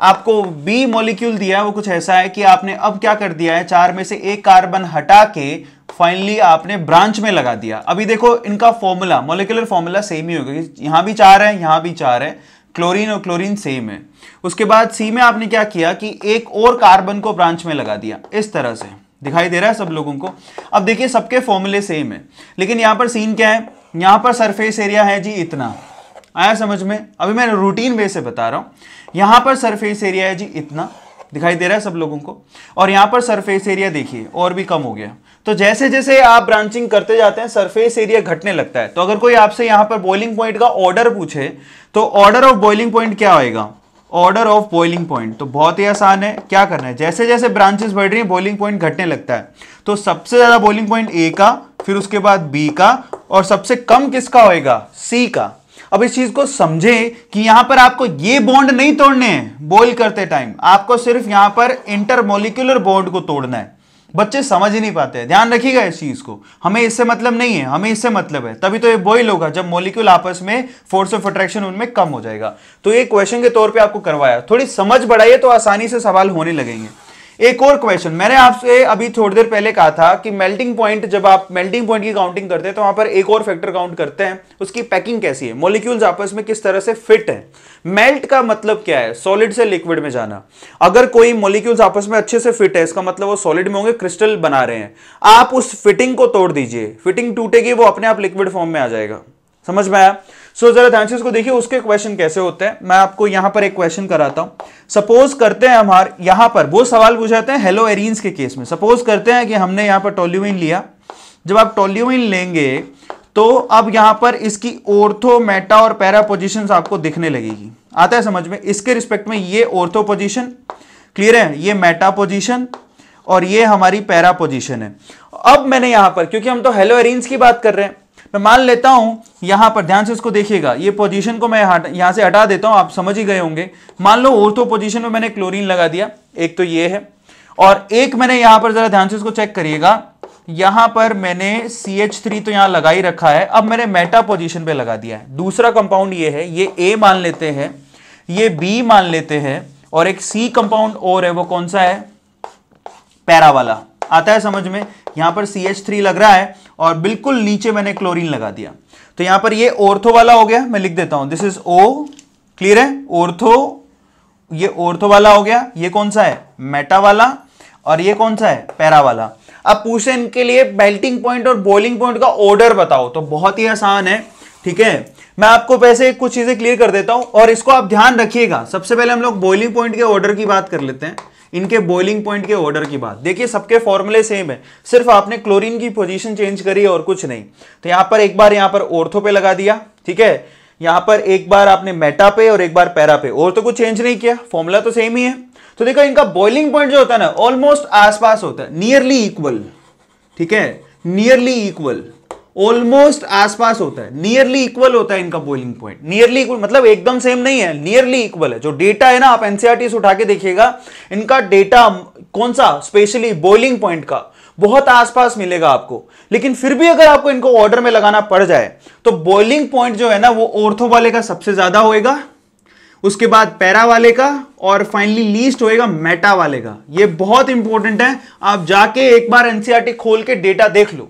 आपको बी मॉलिक्यूल दिया है, वो कुछ ऐसा है कि आपने अब क्या कर दिया है, चार में से एक कार्बन हटा के फाइनली आपने ब्रांच में लगा दिया। अभी देखो इनका फॉर्मूला, मोलिकुलर फॉर्मूला सेम ही होगा, यहां भी चार है यहां भी चार है, क्लोरीन और क्लोरीन सेम है। उसके बाद सी में आपने क्या किया कि एक और कार्बन को ब्रांच में लगा दिया, इस तरह से दिखाई दे रहा है सब लोगों को। अब देखिए सबके फॉर्मूले सेम है, लेकिन यहां पर सीन क्या है, यहां पर सरफेस एरिया है जी इतना, आया समझ में, अभी मैं रूटीन वे से बता रहा हूं। यहां पर सरफेस एरिया है जी इतना, दिखाई दे रहा है सब लोगों को, और यहां पर सरफेस एरिया देखिए और भी कम हो गया। तो जैसे जैसे आप ब्रांचिंग करते जाते हैं सरफेस एरिया घटने लगता है। तो अगर कोई आपसे यहां पर बॉइलिंग पॉइंट का ऑर्डर पूछे तो ऑर्डर ऑफ बॉइलिंग पॉइंट क्या होगा, ऑर्डर ऑफ बॉइलिंग पॉइंट। तो बहुत ही आसान है, क्या करना है, जैसे जैसे ब्रांचेस बढ़ रही हैं बॉइलिंग पॉइंट घटने लगता है। तो सबसे ज्यादा बॉइलिंग पॉइंट ए का, फिर उसके बाद बी का, और सबसे कम किसका होएगा, सी का। अब इस चीज को समझे कि यहां पर आपको ये बॉन्ड नहीं तोड़ने हैं बॉइल करते टाइम, आपको सिर्फ यहां पर इंटरमोलिक्यूलर बॉन्ड को तोड़ना है। बच्चे समझ ही नहीं पाते, ध्यान रखिएगा इस चीज को। हमें इससे मतलब नहीं है, हमें इससे मतलब है, तभी तो ये बॉइल होगा जब मॉलिक्यूल आपस में फोर्स ऑफ अट्रैक्शन उनमें कम हो जाएगा। तो ये क्वेश्चन के तौर पे आपको करवाया, थोड़ी समझ बढ़ाइए तो आसानी से सवाल होने लगेंगे। एक और क्वेश्चन मैंने आपसे अभी थोड़ी देर पहले कहा था कि मेल्टिंग पॉइंट, जब आप मेल्टिंग पॉइंट की काउंटिंग करते हैं तो वहां पर एक और फैक्टर काउंट करते हैं, उसकी पैकिंग कैसी है, मॉलिक्यूल्स आपस में किस तरह से फिट है। मेल्ट का मतलब क्या है, सॉलिड से लिक्विड में जाना। अगर कोई मॉलिक्यूल्स आपस में अच्छे से फिट है इसका मतलब वो सॉलिड में होंगे, क्रिस्टल बना रहे हैं। आप उस फिटिंग को तोड़ दीजिए, फिटिंग टूटेगी वो अपने आप लिक्विड फॉर्म में आ जाएगा। समझ में आया? सो जरा ध्यान से इसको देखिए, उसके क्वेश्चन कैसे होते हैं। मैं आपको यहां पर एक क्वेश्चन कराता हूं। सपोज करते हैं हमारे यहां पर वो सवाल पूछाते हैं हेलोएरीन्स के केस में। सपोज करते हैं कि हमने यहां पर टोल्यूइन लिया। जब आप टोल्यूइन लेंगे तो अब यहां पर इसकी ऑर्थो, मेटा और पैरा पोजीशंस आपको दिखने लगेगी। आता है समझ में? इसके रिस्पेक्ट में ये ऑर्थो पोजीशन, क्लियर है, ये मेटा पोजीशन और ये हमारी पैरा पोजीशन है। अब मैंने यहां पर, क्योंकि हम तो हेलोएरीन्स की बात कर रहे हैं, मैं मान लेता हूं यहां पर, ध्यान से इसको देखिएगा, ये पोजीशन को मैं यहां से हटा देता हूं, आप समझ ही गए होंगे। मान लो ऑर्थो पोजीशन में मैंने क्लोरीन लगा दिया, एक तो ये है, और एक मैंने यहां पर, जरा ध्यान से इसको चेक करिएगा, यहां पर मैंने सी एच थ्री तो यहां लगा ही रखा है, अब मैंने मेटा पोजीशन पे लगा दिया है। दूसरा कंपाउंड ये है, ये A मान लेते हैं, ये B मान लेते हैं, और एक C कंपाउंड और है, वो कौन सा है, पैरा वाला। आता है समझ में? यहां पर सी एच थ्री लग रहा है और बिल्कुल नीचे मैंने क्लोरीन लगा दिया, तो यहां पर ये ऑर्थो वाला हो गया। मैं लिख देता हूं दिस इज O, क्लियर है, ऑर्थो, ये ऑर्थो वाला हो गया, ये कौन सा है, मेटा वाला, और ये कौन सा है, पैरा वाला। अब पूछे इनके लिए मेल्टिंग पॉइंट और बॉइलिंग पॉइंट का ऑर्डर बताओ, तो बहुत ही आसान है। ठीक है, मैं आपको वैसे कुछ चीजें क्लियर कर देता हूं और इसको आप ध्यान रखिएगा। सबसे पहले हम लोग बॉइलिंग पॉइंट के ऑर्डर की बात कर लेते हैं, इनके बॉइलिंग पॉइंट के ऑर्डर की बात। देखिए सबके फॉर्मूले सेम है, सिर्फ आपने क्लोरीन की पोजीशन चेंज करी है और कुछ नहीं। तो यहां पर एक बार यहां पर ऑर्थो पे लगा दिया, ठीक है, यहां पर एक बार आपने मेटा पे और एक बार पैरा पे, और तो कुछ चेंज नहीं किया, फॉर्मूला तो सेम ही है। तो देखो इनका बॉइलिंग पॉइंट जो होता है ना, ऑलमोस्ट आसपास होता है, नियरली इक्वल, ठीक है, नियरली इक्वल, ऑलमोस्ट आसपास होता है, नियरली इक्वल होता है इनका बॉइलिंग पॉइंट। नियरली इक्वल मतलब एकदम सेम नहीं है, नियरली इक्वल है। जो डेटा है ना, आप एनसीईआरटी से उठा के देखिएगा, इनका डेटा कौन सा, स्पेशली बॉइलिंग पॉइंट का, बहुत आसपास मिलेगा आपको। लेकिन फिर भी अगर आपको इनको ऑर्डर में लगाना पड़ जाए तो बॉइलिंग पॉइंट जो है ना वो ऑर्थो वाले का सबसे ज्यादा होएगा, उसके बाद पैरा वाले का, और फाइनली लीस्ट होएगा मेटा वाले का। ये बहुत इंपॉर्टेंट है, आप जाके एक बार एनसीईआरटी खोल के डेटा देख लो,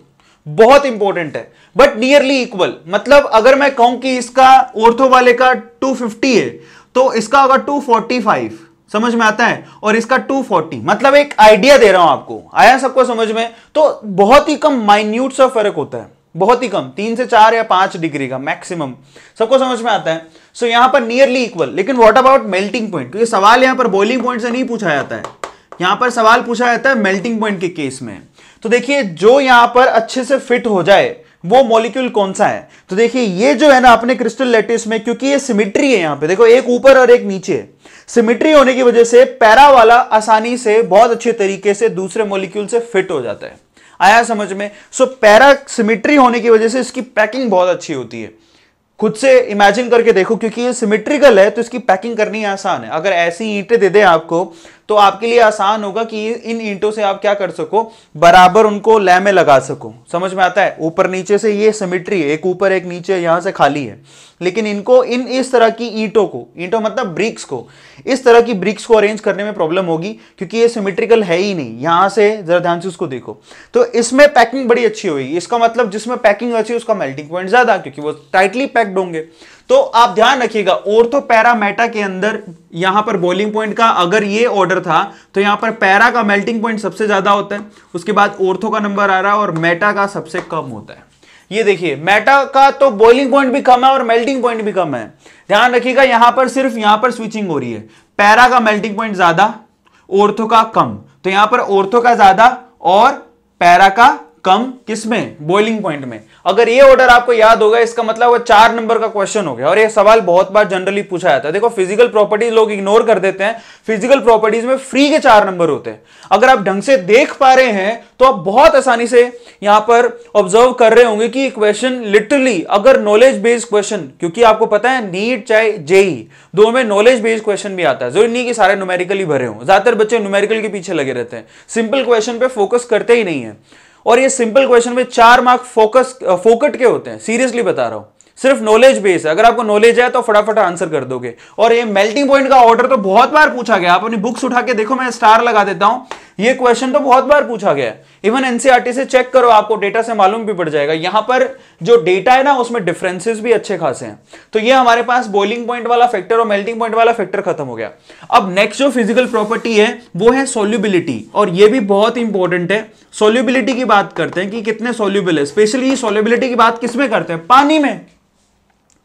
बहुत इंपॉर्टेंट है। बट नियरली इक्वल मतलब अगर मैं कहूं कि इसका ऑर्थो वाले का दो सौ पचास है तो इसका होगा दो सौ पैंतालीस, समझ में आता है, और इसका दो सौ चालीस, मतलब एक आइडिया दे रहा हूं आपको। आया सबको समझ में? तो बहुत ही कम, माइन्यूट सा फर्क होता है, बहुत ही कम, तीन से चार या पांच डिग्री का मैक्सिमम। सबको समझ में आता है? सो so, यहां पर नियरली इक्वल। लेकिन व्हाट अबाउट मेल्टिंग पॉइंट? क्योंकि सवाल यहां पर बॉइलिंग पॉइंट से नहीं पूछा जाता है, यहां पर सवाल पूछा जाता है मेल्टिंग पॉइंट के केस में। तो देखिए जो यहां पर अच्छे से फिट हो जाए वो मॉलिक्यूल कौन सा है, तो देखिए ये जो है ना अपने क्रिस्टल लैटिस में, क्योंकि ये सिमिट्री है, यहां पे देखो एक ऊपर और एक नीचे, सिमिट्री होने की वजह से पैरा वाला आसानी से बहुत अच्छे तरीके से दूसरे मॉलिक्यूल से फिट हो जाता है। आया समझ में? सो पैरा सिमिट्री होने की वजह से इसकी पैकिंग बहुत अच्छी होती है। खुद से इमेजिन करके देखो, क्योंकि ये सिमेट्रिकल है तो इसकी पैकिंग करनी आसान है। अगर ऐसी ईंटें दे दे आपको तो आपके लिए आसान होगा कि इन ईंटों से आप क्या कर सको, बराबर उनको लय में लगा सको। समझ में आता है? ऊपर नीचे से ये सिमेट्री है, एक ऊपर एक नीचे, यहां से खाली है। लेकिन इनको इन इस तरह की ईंटों को, ईंटों मतलब ब्रिक्स को, इस तरह की ब्रिक्स को अरेंज करने में प्रॉब्लम होगी, क्योंकि ये सिमेट्रिकल है ही नहीं। यहां से जरा ध्यान से उसको देखो, तो इसमें पैकिंग बड़ी अच्छी होगी। इसका मतलब जिसमें पैकिंग अच्छी उसका मेल्टिंग पॉइंट ज्यादा, क्योंकि वो टाइटली पैक्ड होंगे। तो आप ध्यान रखिएगा, ऑर्थो पैरा मेटा के अंदर यहां पर बॉइलिंग पॉइंट का अगर ये ऑर्डर था तो यहां पर पैरा का मेल्टिंग पॉइंट सबसे ज्यादा होता है, उसके बाद ऑर्थो का नंबर आ रहा है और मेटा का सबसे कम होता है। ये देखिए मेटा का तो बॉइलिंग पॉइंट भी कम है और मेल्टिंग पॉइंट भी कम है। ध्यान रखिएगा यहां पर सिर्फ यहां पर स्विचिंग हो रही है, पैरा का मेल्टिंग पॉइंट ज्यादा, ऑर्थो का कम, तो यहां पर ऑर्थो का ज्यादा और पैरा का कम किसमें, बॉइलिंग पॉइंट में। अगर ये ऑर्डर आपको याद होगा इसका मतलब वो चार नंबर का क्वेश्चन हो गया। और ये सवाल बहुत बार जनरली पूछा जाता है। देखो फिजिकल प्रॉपर्टीज लोग इग्नोर कर देते हैं, फिजिकल प्रॉपर्टीज में फ्री के चार नंबर होते हैं। अगर आप ढंग से देख पा रहे हैं तो आप बहुत आसानी से यहां पर ऑब्जर्व कर रहे होंगे कि क्वेश्चन लिटरली, अगर नॉलेज बेस्ड क्वेश्चन, क्योंकि आपको पता है नीट चाहे जेई दोनों में नॉलेज बेस्ड क्वेश्चन भी आता है, जरूरी नहीं कि सारे न्यूमेरिकली भरे हों, ज्यादातर बच्चे न्यूमेरिकल के पीछे लगे रहते हैं, सिंपल क्वेश्चन पे फोकस करते ही नहीं है। और ये सिंपल क्वेश्चन में चार मार्क फोकस फोकट के होते हैं, सीरियसली बता रहा हूं, सिर्फ नॉलेज बेस है। अगर आपको नॉलेज है तो फटाफट आंसर कर दोगे। और ये मेल्टिंग पॉइंट का ऑर्डर तो बहुत बार पूछा गया, आप अपनी बुक्स उठा के देखो, मैं स्टार लगा देता हूं, ये क्वेश्चन तो बहुत बार पूछा गया है। इवन एनसीईआरटी से चेक करो, आपको डेटा से मालूम भी पड़ जाएगा। यहां पर जो डेटा है ना उसमें डिफरेंसेस भी अच्छे खासे हैं। तो ये हमारे पास बॉइलिंग पॉइंट वाला फैक्टर और मेल्टिंग पॉइंट वाला फैक्टर खत्म हो गया। अब नेक्स्ट जो फिजिकल प्रॉपर्टी है वो है सॉल्युबिलिटी, और ये भी बहुत इंपॉर्टेंट है। सॉल्युबिलिटी की बात करते हैं कि कितने सॉल्युबल है, स्पेशली सॉल्युबिलिटी की बात किसमें करते हैं, पानी में।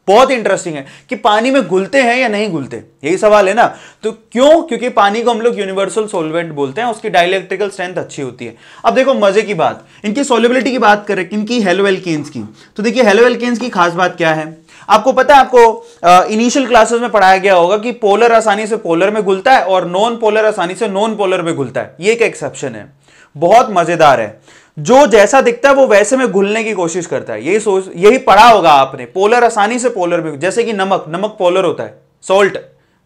बहुत इंटरेस्टिंग है कि पानी में घुलते हैं या नहीं घुलते, यही सवाल है ना। तो क्यों, क्योंकि पानी को हम लोग यूनिवर्सल सॉल्वेंट बोलते हैं, उसकी डाइलेक्ट्रिकल स्ट्रेंथ अच्छी होती है। अब देखो मजे की बात, इनकी सॉल्युबिलिटी की बात करें, इनकी हेलोएल्केन्स की, तो देखिए हेलोएल्केन्स की खास बात क्या है। आपको पता है, आपको इनिशियल क्लासेस में पढ़ाया गया होगा कि पोलर आसानी से पोलर में घुलता है और नॉन पोलर आसानी से नॉन पोलर में घुलता है। ये एक एक्सेप्शन है, बहुत मजेदार है। जो जैसा दिखता है वो वैसे में घुलने की कोशिश करता है, यही सोच यही पढ़ा होगा आपने। पोलर आसानी से पोलर में, जैसे कि नमक, नमक पोलर होता है, सॉल्ट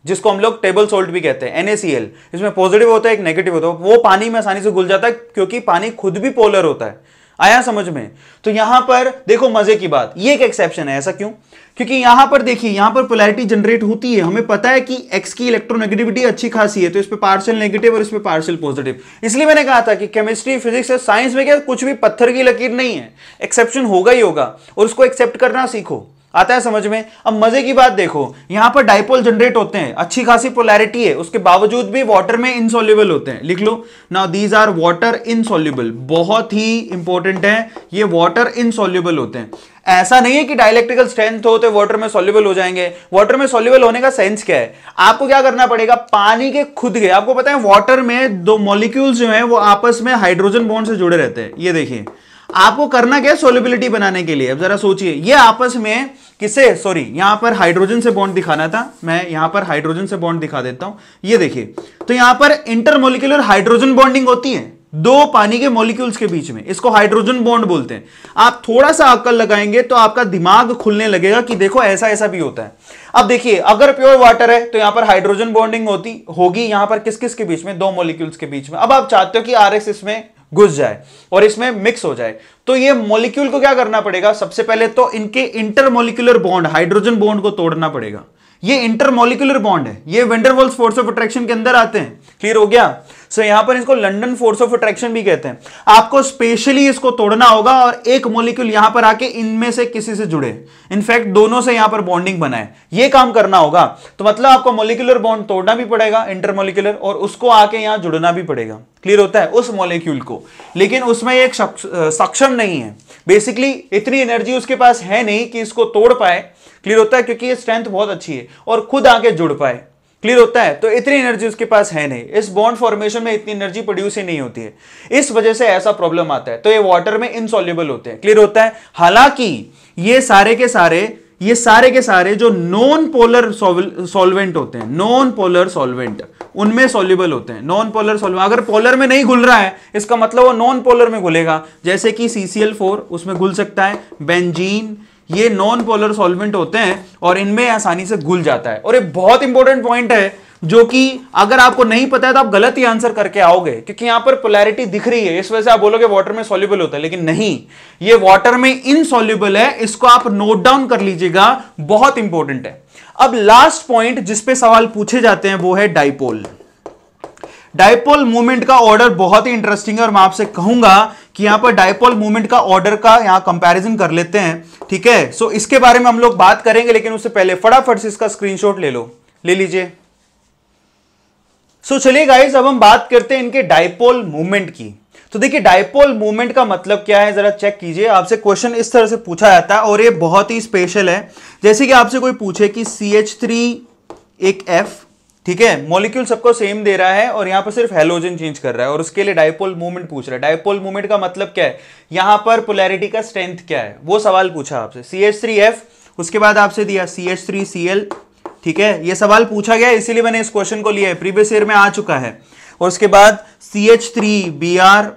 जिसको हम लोग टेबल सॉल्ट भी कहते हैं, NaCl, इसमें पॉजिटिव होता है एक नेगेटिव होता है, वो पानी में आसानी से घुल जाता है क्योंकि पानी खुद भी पोलर होता है। आया समझ में? तो यहां पर देखो मजे की बात, ये एक एक्सेप्शन है। ऐसा क्यों? क्योंकि यहां पर देखिए, यहां पर पोलैरिटी जनरेट होती है, हमें पता है कि एक्स की इलेक्ट्रोनेगेटिविटी अच्छी खासी है, तो इस पे पार्शियल नेगेटिव और इस पे पार्शियल पॉजिटिव। इसलिए मैंने कहा था कि केमिस्ट्री, फिजिक्स और साइंस में क्या कुछ भी पत्थर की लकीर नहीं है, एक्सेप्शन होगा ही होगा, और उसको एक्सेप्ट करना सीखो। आता है समझ में? अब मजे की बात देखो, यहां पर डाइपोल जनरेट होते हैं, अच्छी खासी पोलैरिटी है, उसके बावजूद भी वाटर में इनसॉल्युबल होते हैं। लिख लो ना, दीज आर वाटर इनसॉल्युबल, बहुत ही इंपॉर्टेंट है, ये वाटर इनसॉल्युबल होते हैं। ऐसा नहीं है कि डाइलेक्ट्रिकल स्ट्रेंथ हो तो वाटर में सॉल्युबल हो जाएंगे। वाटर में सॉल्युबल होने का सेंस क्या है, आपको क्या करना पड़ेगा, पानी के खुद के, आपको पता है वाटर में दो मॉलिक्यूल्स जो है वो आपस में हाइड्रोजन बॉन्ड से जुड़े रहते हैं। ये देखिए, आपको करना क्या है सोल्युबिलिटी बनाने के लिए। अब जरा सोचिए, ये आपस में किसे, सॉरी यहां पर हाइड्रोजन से बॉन्ड दिखाना था, मैं यहां पर हाइड्रोजन से बॉन्ड दिखा देता हूं। ये देखिए, तो यहां पर इंटरमोलिकुलर हाइड्रोजन बॉन्डिंग होती है दो पानी के मॉलिक्यूल्स के बीच में, इसको हाइड्रोजन बॉन्ड बोलते हैं। आप थोड़ा सा अक्ल लगाएंगे तो आपका दिमाग खुलने लगेगा कि देखो ऐसा ऐसा भी होता है। अब देखिए, अगर प्योर वाटर है तो यहां पर हाइड्रोजन बॉन्डिंग होती होगी, यहां पर किस किस के बीच में, दो मॉलिक्यूल्स के बीच में। अब आप चाहते हो कि आरएस इसमें घुस जाए और इसमें मिक्स हो जाए, तो ये मॉलिक्यूल को क्या करना पड़ेगा, सबसे पहले तो इनके इंटरमोलिकुलर बॉन्ड हाइड्रोजन बॉन्ड को तोड़ना पड़ेगा। ये इंटरमोलिकुलर बॉन्ड है, ये वेंडरवाल्स फोर्स ऑफ अट्रैक्शन के अंदर आते हैं। क्लियर हो गया? सो so, यहां पर इसको लंदन फोर्स ऑफ अट्रैक्शन भी कहते हैं। आपको स्पेशली इसको तोड़ना होगा और एक मॉलिक्यूल यहां पर आके इनमें से किसी से जुड़े, इनफैक्ट दोनों से यहां पर बॉन्डिंग बनाए, ये काम करना होगा। तो मतलब आपको मॉलिक्यूलर बॉन्ड तोड़ना भी पड़ेगा इंटरमोलिकुलर, और उसको आके यहां जुड़ना भी पड़ेगा। क्लियर होता है? उस मॉलिक्यूल को, लेकिन उसमें एक सक्षम नहीं है, बेसिकली इतनी एनर्जी उसके पास है नहीं कि इसको तोड़ पाए। क्लियर होता है? क्योंकि ये स्ट्रेंथ बहुत अच्छी है और खुद आके जुड़ पाए। क्लियर होता है? तो इतनी एनर्जी उसके पास है नहीं, इस बॉन्ड फॉर्मेशन में इतनी एनर्जी प्रोड्यूस ही नहीं होती है, इस वजह से ऐसा प्रॉब्लम आता है। तो ये वाटर में इनसॉल्युबल होते हैं। क्लियर होता है? हालांकि ये सारे के सारे ये सारे के सारे जो नॉन पोलर सॉल्वेंट होते हैं, नॉन पोलर सॉल्वेंट, उनमें सॉल्युबल होते हैं। नॉन पोलर सॉल्वेंट अगर पोलर में नहीं घुल रहा है इसका मतलब वो नॉन पोलर में घुलेगा, जैसे कि सी सी एल फोर उसमें घुल सकता है, बेंजीन, ये नॉन पोलर सॉल्वेंट होते हैं और इनमें आसानी से घुल जाता है। और ये बहुत इंपॉर्टेंट पॉइंट है जो कि अगर आपको नहीं पता है तो आप गलत ही आंसर करके आओगे, क्योंकि यहां पर पोलैरिटी दिख रही है, इस वजह से आप बोलोगे वाटर में सॉल्युबल होता है, लेकिन नहीं, ये वाटर में इनसॉल्युबल है। इसको आप नोट डाउन कर लीजिएगा, बहुत इंपॉर्टेंट है। अब लास्ट पॉइंट जिसपे सवाल पूछे जाते हैं वो है डाइपोल। डाइपोल मूवमेंट का ऑर्डर बहुत ही इंटरेस्टिंग है, और मैं आपसे कहूंगा कि यहां पर डाइपोल मूवमेंट का ऑर्डर का यहां कंपैरिजन कर लेते हैं। ठीक है? सो इसके बारे में हम लोग बात करेंगे, लेकिन उससे पहले फटाफट से इसका स्क्रीनशॉट ले लो, ले लीजिए। सो चलिए गाइस, अब हम बात करते हैं इनके डाइपोल मूवमेंट की। तो देखिए डाइपोल मूवमेंट का मतलब क्या है, जरा चेक कीजिए, आपसे क्वेश्चन इस तरह से पूछा जाता है और ये बहुत ही स्पेशल है। जैसे कि आपसे कोई पूछे कि सी एच थ्री एक एफ, ठीक है, मॉलिक्यूल सबको सेम दे रहा है और यहाँ पर सिर्फ हेलोजन चेंज कर रहा है और उसके लिए डायपोल मूवमेंट पूछ रहा है। डायपोल मूवमेंट का मतलब क्या है, यहाँ पर पोलैरिटी का स्ट्रेंथ क्या है, वो सवाल पूछा आपसे। सी एच थ्री एफ, उसके बाद आपसे दिया C H three C L, ठीक है, ये सवाल पूछा गया इसीलिए मैंने इस क्वेश्चन को लिया है, प्रीवियस ईयर में आ चुका है। और उसके बाद C H three B R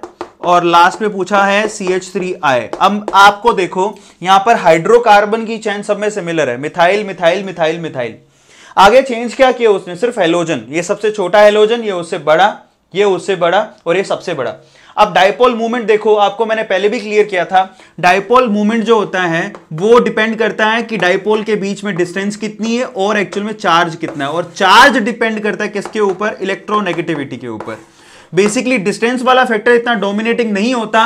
और लास्ट में पूछा है सी एच थ्री आई। अब आपको देखो यहाँ पर हाइड्रोकार्बन की चैन सब में सिमिलर है, मिथाइल मिथाइल मिथाइल मिथाइल। आगे चेंज क्या किया उसने, सिर्फ हेलोजन, ये सबसे छोटा हेलोजन, ये उससे बड़ा, ये उससे बड़ा और ये सबसे बड़ा। अब डायपोल मूवमेंट देखो, आपको मैंने पहले भी क्लियर किया था, डायपोल मूवमेंट जो होता है वो डिपेंड करता है कि डायपोल के बीच में डिस्टेंस कितनी है और एक्चुअल में चार्ज कितना है। और चार्ज डिपेंड करता है किसके ऊपर, इलेक्ट्रोनेगेटिविटी के ऊपर। बेसिकली डिस्टेंस वाला फैक्टर इतना डोमिनेटिंग नहीं होता।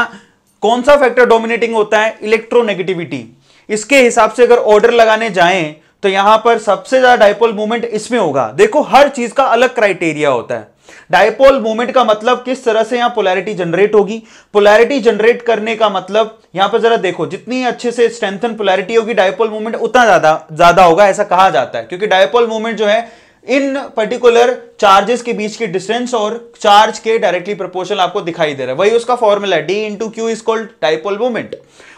कौन सा फैक्टर डोमिनेटिंग होता है, इलेक्ट्रोनेगेटिविटी। इसके हिसाब से अगर ऑर्डर लगाने जाएं तो यहां पर सबसे ज्यादा डायपोल मूवमेंट इसमें होगा। देखो हर चीज का अलग क्राइटेरिया होता है। डायपोल मूवमेंट का मतलब किस तरह से यहां पोलैरिटी जनरेट होगी, पोलैरिटी जनरेट करने का मतलब यहां पर जरा देखो, जितनी अच्छे से स्ट्रेंथन पोलैरिटी होगी डायपोल मूवमेंट उतना ज्यादा ज्यादा होगा, ऐसा कहा जाता है, क्योंकि डायपोल मूवमेंट जो है इन पर्टिकुलर चार्जेस के बीच की डिस्टेंस और चार्ज के डायरेक्टली प्रोपोर्शनल आपको दिखाई दे रहा है। वही उसका फॉर्मूला है, D into Q is called dipole moment.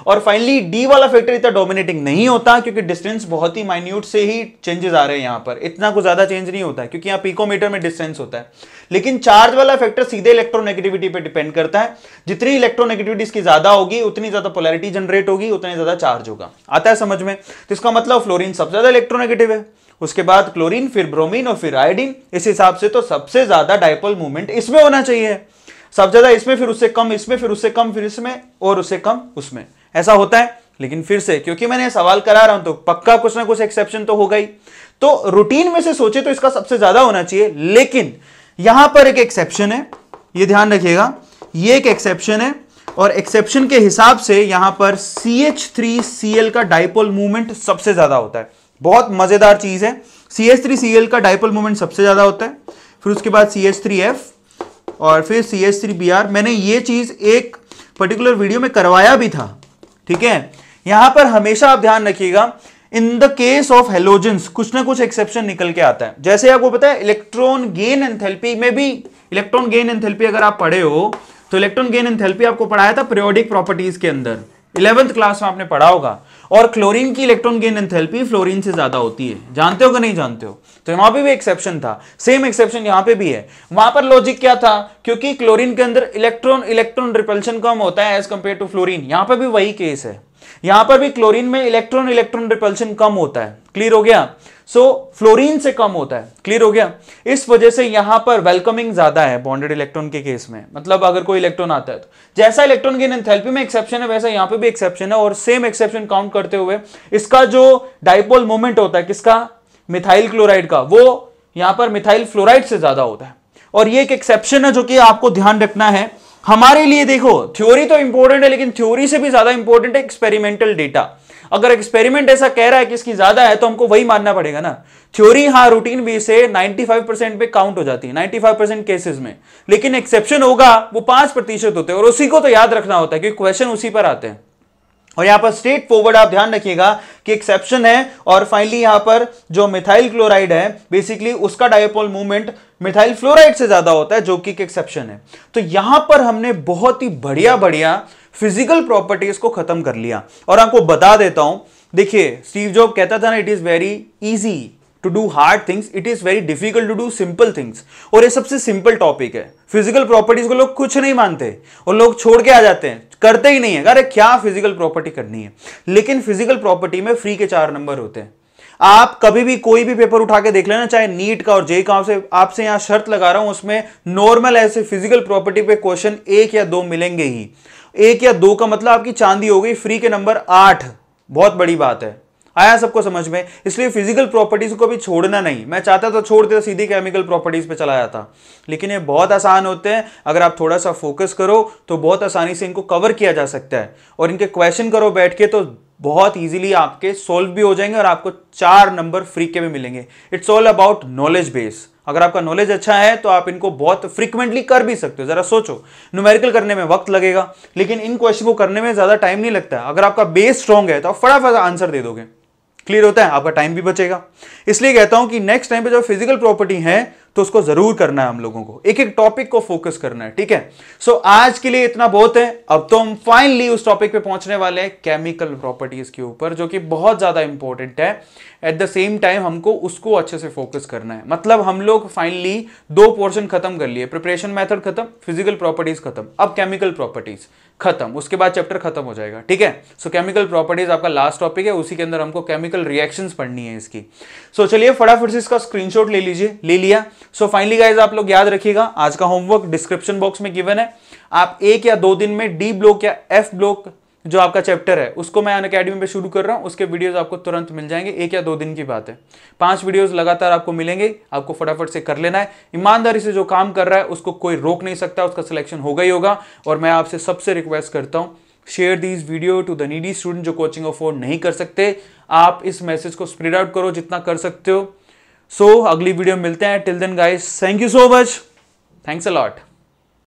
और फाइनली डी वाला फैक्टर इतना डोमिनेटिंग नहीं होता क्योंकि डिस्टेंस बहुत ही माइन्यूट से ही चेंजेस आ रहे हैं, यहाँ पर इतना कुछ ज्यादा चेंज नहीं होता है क्योंकि यहाँ पिकोमीटर में डिस्टेंस होता है। लेकिन चार्ज वाला फैक्टर सीधे इलेक्ट्रोनेगेटिविटी पर डिपेंड करता है, जितनी इलेक्ट्रोनेगेटिविटी इसकी ज्यादा होगी उतनी ज्यादा पोलैरिटी जनरेट होगी, उतना ज्यादा चार्ज होगा। आता है समझ में? तो इसका मतलब फ्लोरीन सबसे ज्यादा इलेक्ट्रोनेगेटिव है, उसके बाद क्लोरीन, फिर ब्रोमीन और फिर आयोडीन। इस हिसाब से तो सबसे ज्यादा डायपोल मूवमेंट इसमें होना चाहिए, सबसे ज्यादा इसमें, फिर उससे कम इसमें, फिर उससे कम, फिर इसमें और उससे कम उसमें, ऐसा होता है। लेकिन फिर से क्योंकि मैंने सवाल करा रहा हूं तो पक्का कुछ ना कुछ एक्सेप्शन तो होगा ही, तो रूटीन में से सोचे तो इसका सबसे ज्यादा होना चाहिए। लेकिन यहां पर एक एक्सेप्शन है, यह ध्यान रखिएगा, यह एक एक्सेप्शन है और एक्सेप्शन के हिसाब से यहां पर C H three C L का डायपोल मूवमेंट सबसे ज्यादा होता है। बहुत मजेदार चीज है, C H three C L का डायपोल मूवमेंट सबसे ज्यादा होता है, फिर उसके बाद सी एच थ्री एफ और फिर C H three B R. मैंने ये चीज एक पर्टिकुलर वीडियो में करवाया भी था, ठीक है। यहां पर हमेशा आप ध्यान रखिएगा, in the case of halogens कुछ ना कुछ एक्सेप्शन निकल के आता है। जैसे आपको पता है इलेक्ट्रॉन गेन एंथैल्पी में भी, इलेक्ट्रॉन गेन एंथैल्पी अगर आप पढ़े हो तो इलेक्ट्रॉन गेन एंथैल्पी आपको पढ़ाया था पीरियोडिक प्रॉपर्टीज के अंदर, इलेवेंथ क्लास में आपने पढ़ा होगा। और क्लोरीन की इलेक्ट्रॉन गेन एंथैल्पी फ्लोरीन से ज्यादा होती है, जानते हो कि नहीं जानते हो? तो वहां पे भी एक्सेप्शन था, सेम एक्सेप्शन यहां पे भी है। वहां पर लॉजिक क्या था, क्योंकि क्लोरीन के अंदर इलेक्ट्रॉन इलेक्ट्रॉन रिपल्शन कम होता है एज कंपेयर टू फ्लोरीन। यहां पर भी वही केस है, यहां पर भी क्लोरीन में इलेक्ट्रॉन इलेक्ट्रॉन रिपल्शन कम होता है, क्लियर हो गया। सो so, फ्लोरीन से कम होता है, क्लियर हो गया। इस वजह से यहां पर वेलकमिंग ज्यादा है बॉन्डेड इलेक्ट्रॉन के केस में, मतलब अगर कोई इलेक्ट्रॉन आता है तो। जैसा इलेक्ट्रॉन गेन एंथैल्पी में एक्सेप्शन है वैसा यहां पे भी एक्सेप्शन है, और सेम एक्सेप्शन काउंट करते हुए इसका जो डायपोल मोमेंट होता है किसका, मिथाइल क्लोराइड का, वो यहां पर मिथाइल फ्लोराइड से ज्यादा होता है। और ये एक एक्सेप्शन है जो कि आपको ध्यान रखना है। हमारे लिए देखो थ्योरी तो इंपॉर्टेंट है, लेकिन थ्योरी से भी ज्यादा इंपॉर्टेंट है एक्सपेरिमेंटल डेटा। अगर एक्सपेरिमेंट ऐसा कह रहा है कि इसकी ज्यादा है तो हमको वही मानना पड़ेगा ना। थ्योरी हाँ रूटीन भी से पचानवे परसेंट पे काउंट हो जाती है, पचानवे परसेंट केसेस में, लेकिन एक्सेप्शन होगा वो पांच प्रतिशत होते हैं और उसी को तो याद रखना होता है क्योंकि क्वेश्चन उसी पर आते हैं। और यहां पर स्ट्रेट फॉरवर्ड आप ध्यान रखिएगा कि एक्सेप्शन है। और फाइनली यहां पर जो मिथाइल क्लोराइड है बेसिकली उसका डायपोल मूवमेंट मिथाइल फ्लोराइड से ज्यादा होता है, जो कि एक एक्सेप्शन है। तो यहां पर हमने बहुत ही बढ़िया बढ़िया फिजिकल प्रॉपर्टीज को खत्म कर लिया। और आपको बता देता हूं, देखिए स्टीव जॉब कहता था ना, it is very easy to do hard things, it is very difficult to do simple things. और ये सबसे सिंपल टॉपिक है, फिजिकल प्रॉपर्टीज को लोग कुछ नहीं मानते और लोग छोड़ के आ जाते हैं, करते ही नहीं है, अरे क्या फिजिकल प्रॉपर्टी करनी है। लेकिन फिजिकल प्रॉपर्टी में फ्री के चार नंबर होते हैं। आप कभी भी कोई भी पेपर उठा के देख लेना, चाहे नीट का और जे का, आपसे आपसे यहां शर्त लगा रहा हूं उसमें नॉर्मल ऐसे फिजिकल प्रॉपर्टी पे क्वेश्चन एक या दो मिलेंगे ही। एक या दो का मतलब आपकी चांदी हो गई, फ्री के नंबर आठ, बहुत बड़ी बात है। आया सबको समझ में? इसलिए फिजिकल प्रॉपर्टीज को भी छोड़ना नहीं, मैं चाहता तो छोड़ते सीधे केमिकल प्रॉपर्टीज पे चला जाता, लेकिन ये बहुत आसान होते हैं। अगर आप थोड़ा सा फोकस करो तो बहुत आसानी से इनको कवर किया जा सकता है, और इनके क्वेश्चन करो बैठ के तो बहुत इजीली आपके सॉल्व भी हो जाएंगे और आपको चार नंबर फ्री के भी मिलेंगे। It's all about knowledge base. अगर आपका नॉलेज अच्छा है तो आप इनको बहुत फ्रीक्वेंटली कर भी सकते हो। जरा सोचो, न्यूमेरिकल करने में वक्त लगेगा लेकिन इन क्वेश्चन को करने में ज्यादा टाइम नहीं लगता। अगर आपका बेस स्ट्रांग है तो आप फटाफट आंसर दे दोगे। क्लियर होता है, आपका टाइम भी बचेगा। इसलिए कहता हूं कि नेक्स्ट टाइम पे जब फिजिकल प्रॉपर्टी है तो उसको जरूर करना है, हम लोगों को एक एक टॉपिक को फोकस करना है, ठीक है। सो so, आज के लिए इतना बहुत है। अब तो हम फाइनली उस टॉपिक पे पहुंचने वाले हैं केमिकल प्रॉपर्टीज के ऊपर, जो कि बहुत ज्यादा इंपॉर्टेंट है। एट द सेम टाइम हमको उसको अच्छे से फोकस करना है। मतलब हम लोग फाइनली दो पोर्शन खत्म कर लिए, प्रिपरेशन मेथड खत्म, फिजिकल प्रॉपर्टीज खत्म, अब केमिकल प्रॉपर्टीज खत्म, उसके बाद चैप्टर खत्म हो जाएगा, ठीक है। सो केमिकल प्रॉपर्टीज आपका लास्ट टॉपिक है, उसी के अंदर हमको केमिकल रिएक्शंस पढ़नी है इसकी। सो so, चलिए फटाफट से इसका स्क्रीनशॉट ले लीजिए, ले लिया। सो फाइनली गाइस आप लोग याद रखिएगा, आज का होमवर्क डिस्क्रिप्शन बॉक्स में गिवन है। आप एक या दो दिन में डी ब्लॉक या एफ ब्लॉक जो आपका चैप्टर है उसको मैं अनअकैडमी पे शुरू कर रहा हूं, उसके वीडियोस आपको तुरंत मिल जाएंगे। एक या दो दिन की बात है, पांच वीडियोस लगातार आपको मिलेंगे, आपको फटाफट से कर लेना है। ईमानदारी से जो काम कर रहा है उसको कोई रोक नहीं सकता, उसका सिलेक्शन होगा ही होगा। और मैं आपसे सबसे रिक्वेस्ट करता हूँ, share this video to the needy student जो कोचिंग अफोर्ड नहीं कर सकते। आप इस मैसेज को स्प्रेड आउट करो जितना कर सकते हो। सो so, अगली वीडियो मिलते हैं। Till then guys, thank you so much, thanks a lot.